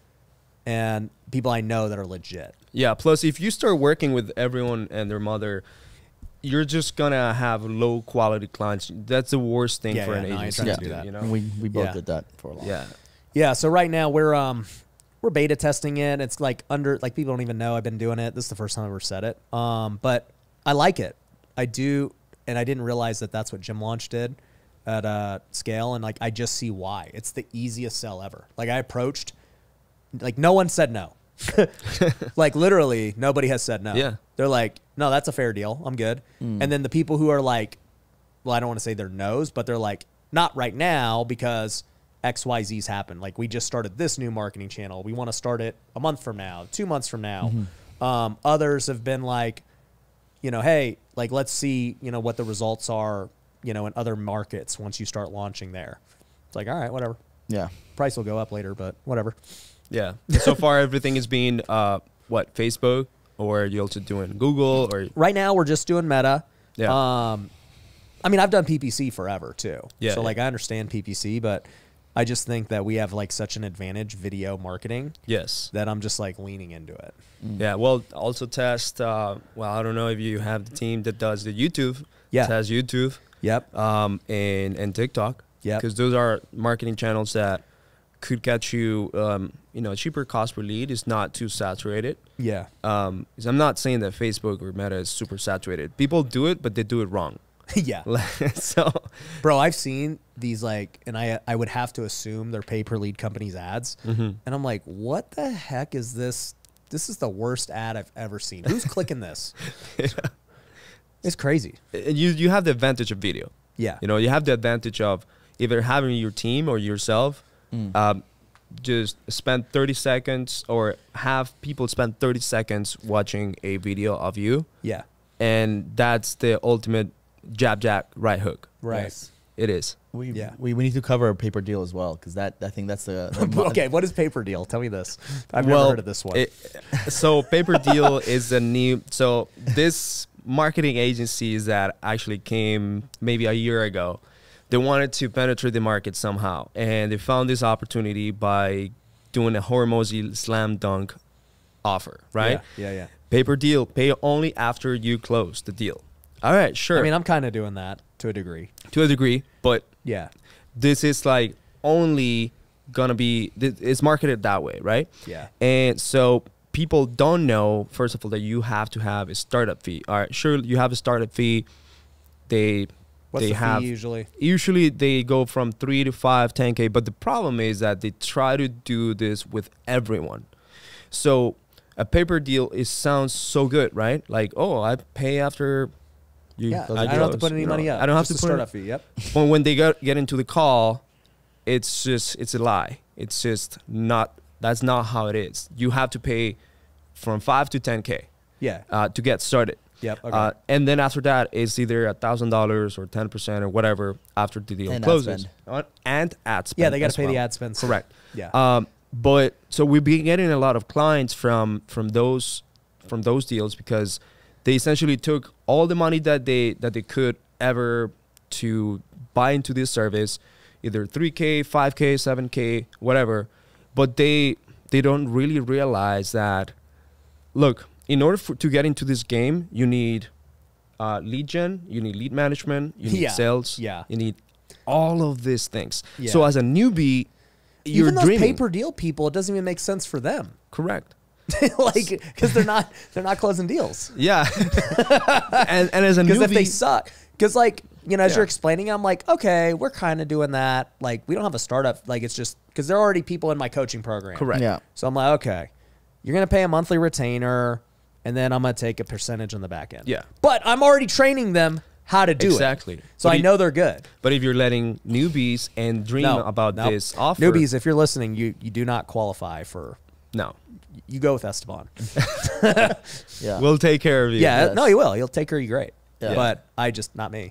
and people I know that are legit. Yeah, plus if you start working with everyone and their mother, you're just gonna have low quality clients. That's the worst thing yeah, for yeah, an no, agency yeah. to do that. You know? We, we both yeah. did that for a long yeah. time. Yeah, so right now we're um we're beta testing it. It's like under, like people don't even know I've been doing it. This is the first time I've ever said it. Um, but I like it. I do, and I didn't realize that that's what Gym Launch did at uh, scale. And like, I just see why. It's the easiest sell ever. Like I approached, like no one said no. Like literally nobody has said no. Yeah. They're like, no, that's a fair deal. I'm good. Mm. And then the people who are like, well, I don't want to say they're no's, but they're like, not right now because X Y Z's happened. Like we just started this new marketing channel. We want to start it a month from now, two months from now. Mm-hmm. Um, others have been like, you know, hey, like let's see, you know, what the results are, you know, in other markets once you start launching there. It's like, all right, whatever. Yeah. Price will go up later, but whatever. Yeah. So far, everything is being, uh, what, Facebook? Or you're also doing Google? Or right now, we're just doing Meta. Yeah. Um, I mean, I've done P P C forever, too. Yeah. So, yeah. like, I understand P P C, but I just think that we have, like, such an advantage video marketing. Yes. That I'm just, like, leaning into it. Mm. Yeah. Well, also test, uh, well, I don't know if you have the team that does the YouTube. Yeah. Test YouTube. Yep. Um, and, and TikTok. Yeah. Because those are marketing channels that could get you, um, you know, cheaper cost per lead is not too saturated. Yeah. Um, I'm not saying that Facebook or Meta is super saturated. People do it, but they do it wrong. Yeah. So, bro, I've seen these like, and I I would have to assume they're pay per lead companies' ads, mm-hmm. and I'm like, what the heck is this? This is the worst ad I've ever seen. Who's clicking this? Yeah. It's crazy. And you you have the advantage of video. Yeah. You know, you have the advantage of either having your team or yourself. Mm. Um, just spend thirty seconds or have people spend thirty seconds watching a video of you. Yeah. And that's the ultimate jab, jab, right hook. Right. Yes. It is. We, yeah. we, we need to cover a paper deal as well because that I think that's the... the okay, what is paper deal? Tell me this. I've well, never heard of this one. It, so paper deal is a new... So this marketing agency that actually came maybe a year ago, they wanted to penetrate the market somehow, and they found this opportunity by doing a Hormozy slam dunk offer, right? Yeah, yeah, yeah. Paper deal, pay only after you close the deal. All right, sure. I mean, I'm kind of doing that to a degree. To a degree, but yeah, this is like only gonna be, it's marketed that way, right? Yeah. And so people don't know, first of all, that you have to have a startup fee. All right, sure, you have a startup fee. They... What's they the have, fee usually? Usually they go from three to five, ten K. But the problem is that they try to do this with everyone. So a paper deal, it sounds so good, right? Like, oh, I pay after you. Yeah, I, I don't have to put any money up. I don't have to put start up fee, yep. But when they get, get into the call, it's just, it's a lie. It's just not That's not how it is. You have to pay from five to ten K yeah. uh, to get started. Yep. Okay. Uh, and then after that, it's either a thousand dollars or ten percent or whatever after the deal and closes. Ad and ad spend. Yeah, they got to pay well. the ad spend. Correct. Yeah. Um, but so we've been getting a lot of clients from from those from those deals because they essentially took all the money that they that they could ever to buy into this service, either three k, five k, seven k, whatever. But they they don't really realize that. Look. In order for, to get into this game, you need uh, lead gen, you need lead management, you need yeah. sales, yeah. you need all of these things. Yeah. So as a newbie, you're even those dreaming. Pay per deal people, it doesn't even make sense for them. Correct. Like because they're not they're not closing deals. Yeah. and and as a newbie, because if they suck, because like you know as yeah. you're explaining, I'm like okay, we're kind of doing that. Like we don't have a startup. Like it's just because there are already people in my coaching program. Correct. Yeah. So I'm like okay, you're gonna pay a monthly retainer. And then I'm going to take a percentage on the back end. Yeah. But I'm already training them how to do exactly. it. Exactly. So but I you, know they're good. But if you're letting newbies and dream no, about no. this offer. Newbies, if you're listening, you, you do not qualify for. No. You go with Esteban. yeah. We'll take care of you. Yeah. Yes. No, he will. He'll take care of you great. Yeah. But I just, not me.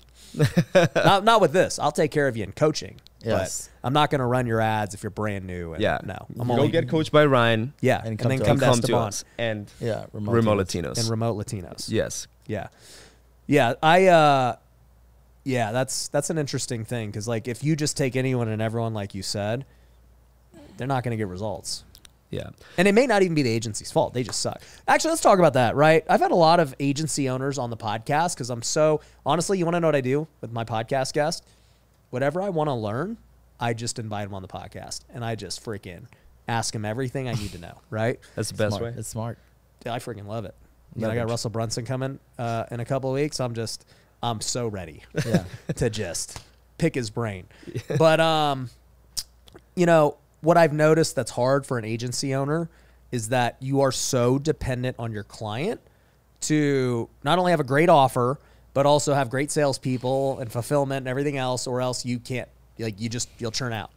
not, not with this. I'll take care of you in coaching. Yes. But I'm not going to run your ads if you're brand new. And yeah. No. I'm Go only, get coached by Ryan. Yeah. And, come and then to come, to come to us. And yeah, remote, remote Latinos. And remote Latinos. Yes. Yeah. Yeah. I, uh, yeah, that's, that's an interesting thing. Cause like if you just take anyone and everyone, like you said, they're not going to get results. Yeah. And it may not even be the agency's fault. They just suck. Actually, let's talk about that, right? I've had a lot of agency owners on the podcast because I'm so, honestly, you want to know what I do with my podcast guest? Whatever I want to learn, I just invite them on the podcast and I just freaking ask them everything I need to know, right? That's the best smart. way. It's smart. Dude, I freaking love it. Then I got Russell Brunson coming uh, in a couple of weeks. I'm just, I'm so ready yeah. to just pick his brain. Yeah. But, um, you know, what I've noticed that's hard for an agency owner is that you are so dependent on your client to not only have a great offer, but also have great salespeople and fulfillment and everything else, or else you can't, like you just, you'll churn out.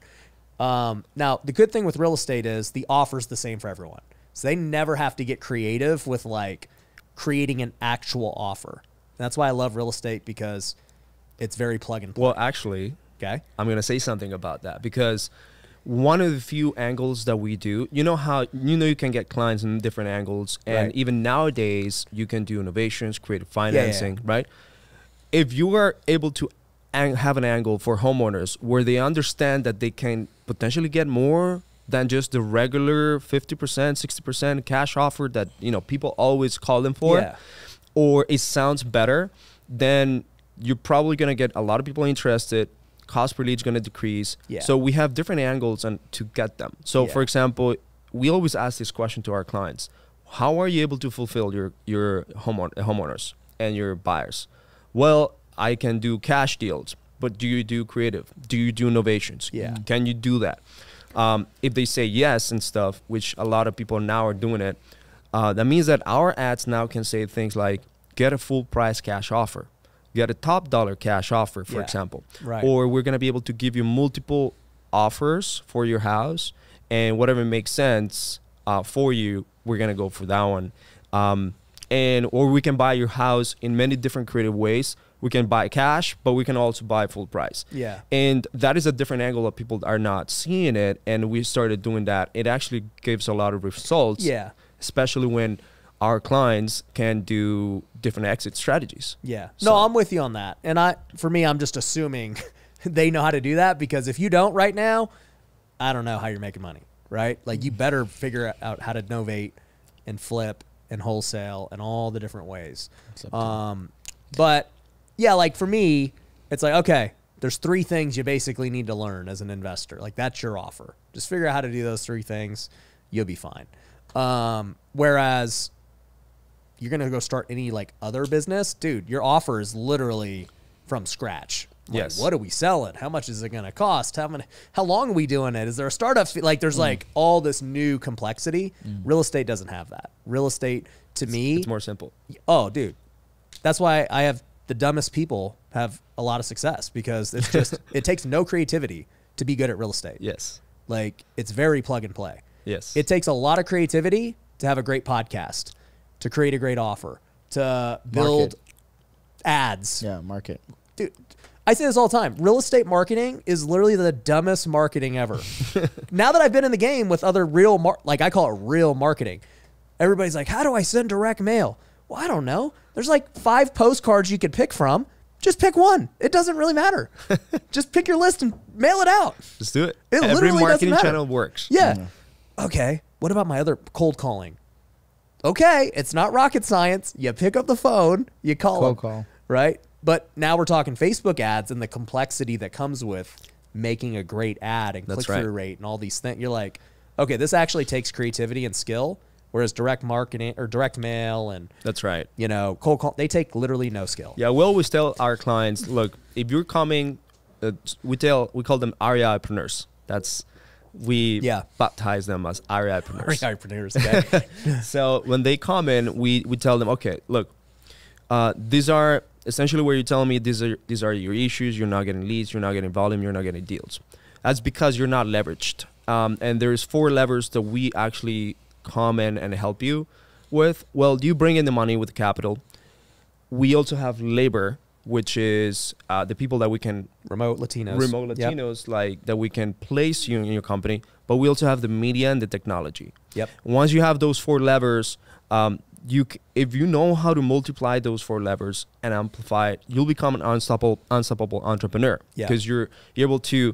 Um, now, the good thing with real estate is the offer's the same for everyone. So they never have to get creative with like creating an actual offer. And that's why I love real estate because it's very plug and play. Well, actually, okay, I'm going to say something about that because one of the few angles that we do, you know how, you know, you can get clients in different angles and right. even nowadays you can do innovations, creative financing, yeah, yeah. right? If you are able to have an angle for homeowners where they understand that they can potentially get more than just the regular fifty percent, sixty percent cash offer that, you know, people always call them for, yeah. or it sounds better, then you're probably going to get a lot of people interested. Cost per lead is going to decrease. Yeah. So we have different angles and to get them. So yeah. for example, we always ask this question to our clients. How are you able to fulfill your, your homeowners and your buyers? Well, I can do cash deals, but do you do creative? Do you do innovations? Yeah. Can you do that? Um, if they say yes and stuff, which a lot of people now are doing it, uh, that means that our ads now can say things like, get a full price cash offer. Get a top dollar cash offer, for yeah, example, right. or we're going to be able to give you multiple offers for your house and whatever makes sense uh, for you, we're going to go for that one. Um, and, or we can buy your house in many different creative ways. We can buy cash, but we can also buy full price. Yeah. And that is a different angle that people are not seeing it. And we started doing that. It actually gives a lot of results, yeah. especially when our clients can do different exit strategies. Yeah. So. No, I'm with you on that. And I, for me, I'm just assuming they know how to do that because if you don't right now, I don't know how you're making money, right? Like you better figure out how to novate and flip and wholesale and all the different ways. Um, but yeah, like for me, it's like, okay, there's three things you basically need to learn as an investor. Like that's your offer. Just figure out how to do those three things. You'll be fine. Um, whereas, you're going to go start any like other business, dude, your offer is literally from scratch. Like, yes. What are we selling? How much is it going to cost? How many, how long are we doing it? Is there a startup? Like there's mm. like all this new complexity. Mm. Real estate doesn't have that. Real estate to it's, me, it's more simple. Oh dude. That's why I have the dumbest people have a lot of success because it's just, it takes no creativity to be good at real estate. Yes. Like it's very plug and play. Yes. It takes a lot of creativity to have a great podcast, to create a great offer, to build market. ads. Yeah, market. Dude, I say this all the time. Real estate marketing is literally the dumbest marketing ever. Now that I've been in the game with other real, mar like I call it real marketing, everybody's like, how do I send direct mail? Well, I don't know. There's like five postcards you could pick from. Just pick one. It doesn't really matter. Just pick your list and mail it out. Just do it. It Every literally marketing doesn't matter. channel works. Yeah. Mm-hmm. Okay. What about my other cold calling? Okay. It's not rocket science. You pick up the phone. You call Cold them, call. Right? But now we're talking Facebook ads and the complexity that comes with making a great ad and click-through right. rate and all these things. You're like, okay, this actually takes creativity and skill, whereas direct marketing or direct mail and that's right. you know, cold call, they take literally no skill. Yeah, we always tell our clients, look, if you're coming, uh, we tell we call them R O I-preneurs. That's we yeah. baptize them as R O I-preneurs. R O I-preneurs. Okay. So when they come in, we we tell them, okay, look, uh, these are. Essentially, where you tell me these are these are your issues, you're not getting leads, you're not getting volume, you're not getting deals. That's because you're not leveraged. Um, and there's four levers that we actually come in and help you with. Well, you bring in the money with capital. We also have labor, which is uh, the people that we can remote Latinos, remote Latinos, yep. like that we can place you in your company. But we also have the media and the technology. Yep. Once you have those four levers. Um, You, if you know how to multiply those four levers and amplify it, you'll become an unstoppable, unstoppable entrepreneur because yeah. you're, you're able to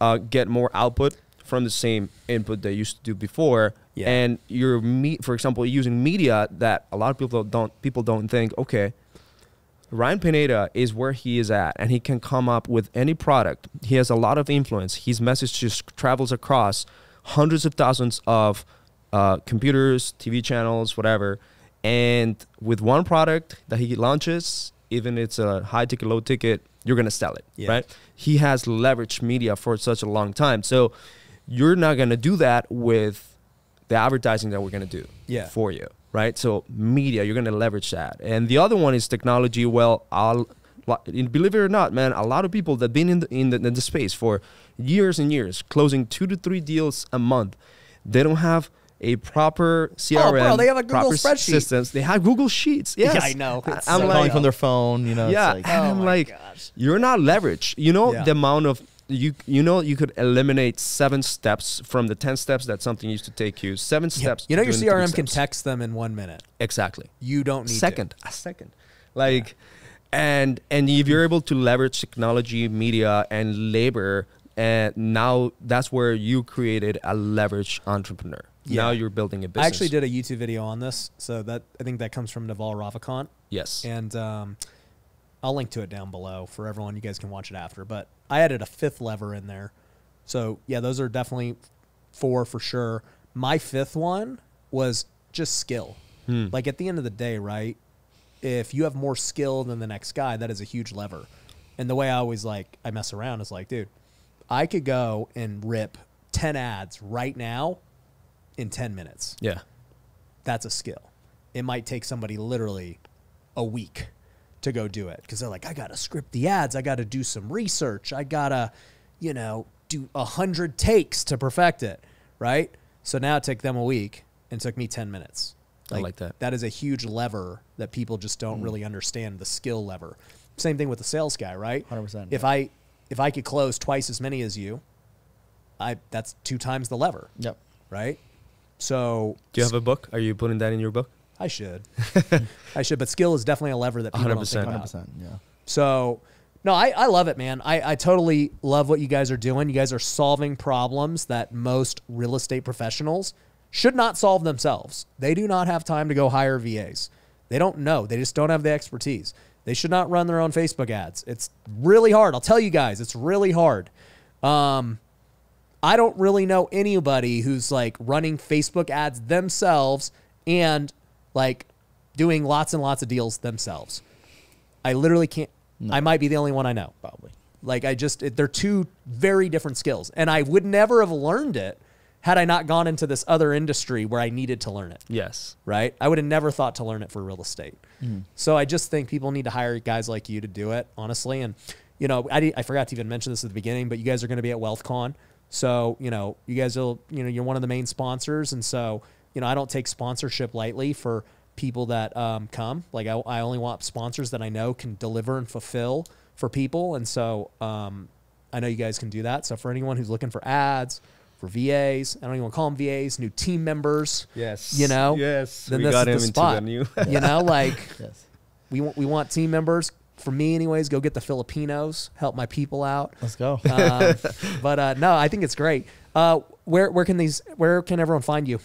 uh, get more output from the same input that you used to do before. Yeah. And you're, me for example, using media that a lot of people don't, people don't think, okay, Ryan Pineda is where he is at and he can come up with any product. He has a lot of influence. His message just travels across hundreds of thousands of uh, computers, T V channels, whatever. And with one product that he launches, even if it's a high ticket, low ticket, you're going to sell it, yeah. right? He has leveraged media for such a long time. So you're not going to do that with the advertising that we're going to do yeah. for you, right? So media, you're going to leverage that. And the other one is technology. Well, I'll, believe it or not, man, a lot of people that have been in the, in the, in the space for years and years, closing two to three deals a month, they don't have a proper C R M. Oh, bro, they have a Google spreadsheet. Systems. They have Google Sheets. Yes. Yeah, I know. It's I'm so like on their phone, you know. Yeah, it's like, and oh I'm my like, gosh. You're not leveraged. You know yeah. the amount of you. You know you could eliminate seven steps from the ten steps that something used to take you. Seven yeah. steps. You know your C R M can text them in one minute. Exactly. You don't need second to. a second, like, yeah. and and if you're able to leverage technology, media, and labor, and now that's where you created a leveraged entrepreneur. Yeah. Now you're building a business. I actually did a YouTube video on this, so that I think that comes from Naval Ravikant. Yes. And um, I'll link to it down below for everyone. You guys can watch it after. But I added a fifth lever in there. So, yeah, those are definitely four for sure. My fifth one was just skill. Hmm. Like, at the end of the day, right, if you have more skill than the next guy, that is a huge lever. And the way I always, like, I mess around is like, dude, I could go and rip ten ads right now in ten minutes. Yeah. That's a skill. It might take somebody literally a week to go do it because they're like, I got to script the ads. I got to do some research. I got to, you know, do a hundred takes to perfect it. Right. So now it took them a week and took me ten minutes. Like, I like that. That is a huge lever that people just don't mm. really understand, the skill lever. Same thing with the sales guy, right? one hundred percent. If yeah. I, if I could close twice as many as you, I, that's two times the lever. Yep. Right. So do you have a book? Are you putting that in your book? I should. I should, but skill is definitely a lever that people don't think about. one hundred percent, yeah. So, no, I, I love it, man. I, I totally love what you guys are doing. You guys are solving problems that most real estate professionals should not solve themselves. They do not have time to go hire V As. They don't know. They just don't have the expertise. They should not run their own Facebook ads. It's really hard. I'll tell you guys, it's really hard. Um... I don't really know anybody who's like running Facebook ads themselves and like doing lots and lots of deals themselves. I literally can't. No. I might be the only one I know. Probably. Like I just, it, they're two very different skills. And I would never have learned it had I not gone into this other industry where I needed to learn it. Yes. Right? I would have never thought to learn it for real estate. Mm. So I just think people need to hire guys like you to do it, honestly. And, you know, I, I forgot to even mention this at the beginning, but you guys are going to be at WealthCon. So, you know, you guys will, you know, you're one of the main sponsors. And so, you know, I don't take sponsorship lightly for people that um, come. Like I, I only want sponsors that I know can deliver and fulfill for people. And so um, I know you guys can do that. So for anyone who's looking for ads, for V As, I don't even want to call them V As, new team members. Yes. You know? Yes. Then we this got is him the spot. Into the new. You know, like yes. we, want, we want team members. For me anyways, go get the Filipinos, help my people out. Let's go. Um, but uh, no, I think it's great. Uh, where, where can these, where can everyone find you?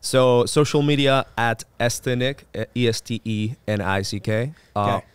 So social media at Estenic, E S T E N I C K. Uh, okay.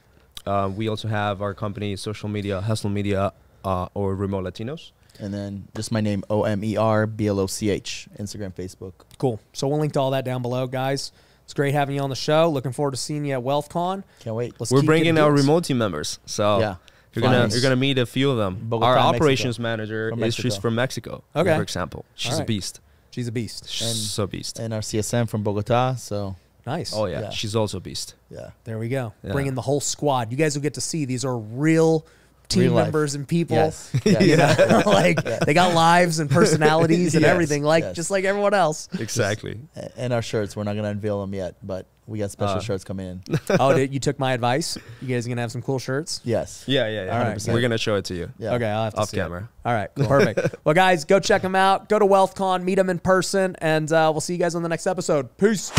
uh, we also have our company, social media, Hustle Media, uh, or Remote Latinos. And then just my name, O M E R B L O C H, Instagram, Facebook. Cool. So we'll link to all that down below, guys. It's great having you on the show. Looking forward to seeing you at WealthCon. Can't wait. Let's We're bringing our remote team members. So yeah. you're going you're gonna meet a few of them. Bogota, our operations Mexico. manager from is Mexico. she's from Mexico, okay. for example. She's right. a beast. She's a beast. She's and, so a beast. And our C S M from Bogota. So nice. Oh, yeah. yeah. She's also a beast. Yeah. There we go. Yeah. Bringing the whole squad. You guys will get to see. These are real team real members life. and people. Yes. yes. You know, like yeah. they got lives and personalities and yes. everything, like yes. just like everyone else. Exactly. Just, and our shirts, we're not going to unveil them yet, but we got special uh, shirts coming in. Oh, dude, you took my advice. You guys are going to have some cool shirts? Yes. Yeah, yeah, yeah. All right. We're going to show it to you. Yeah. Okay, I'll have to Off see camera. It. All right, cool. Perfect. Well, guys, go check them out. Go to WealthCon, meet them in person, and uh, we'll see you guys on the next episode. Peace.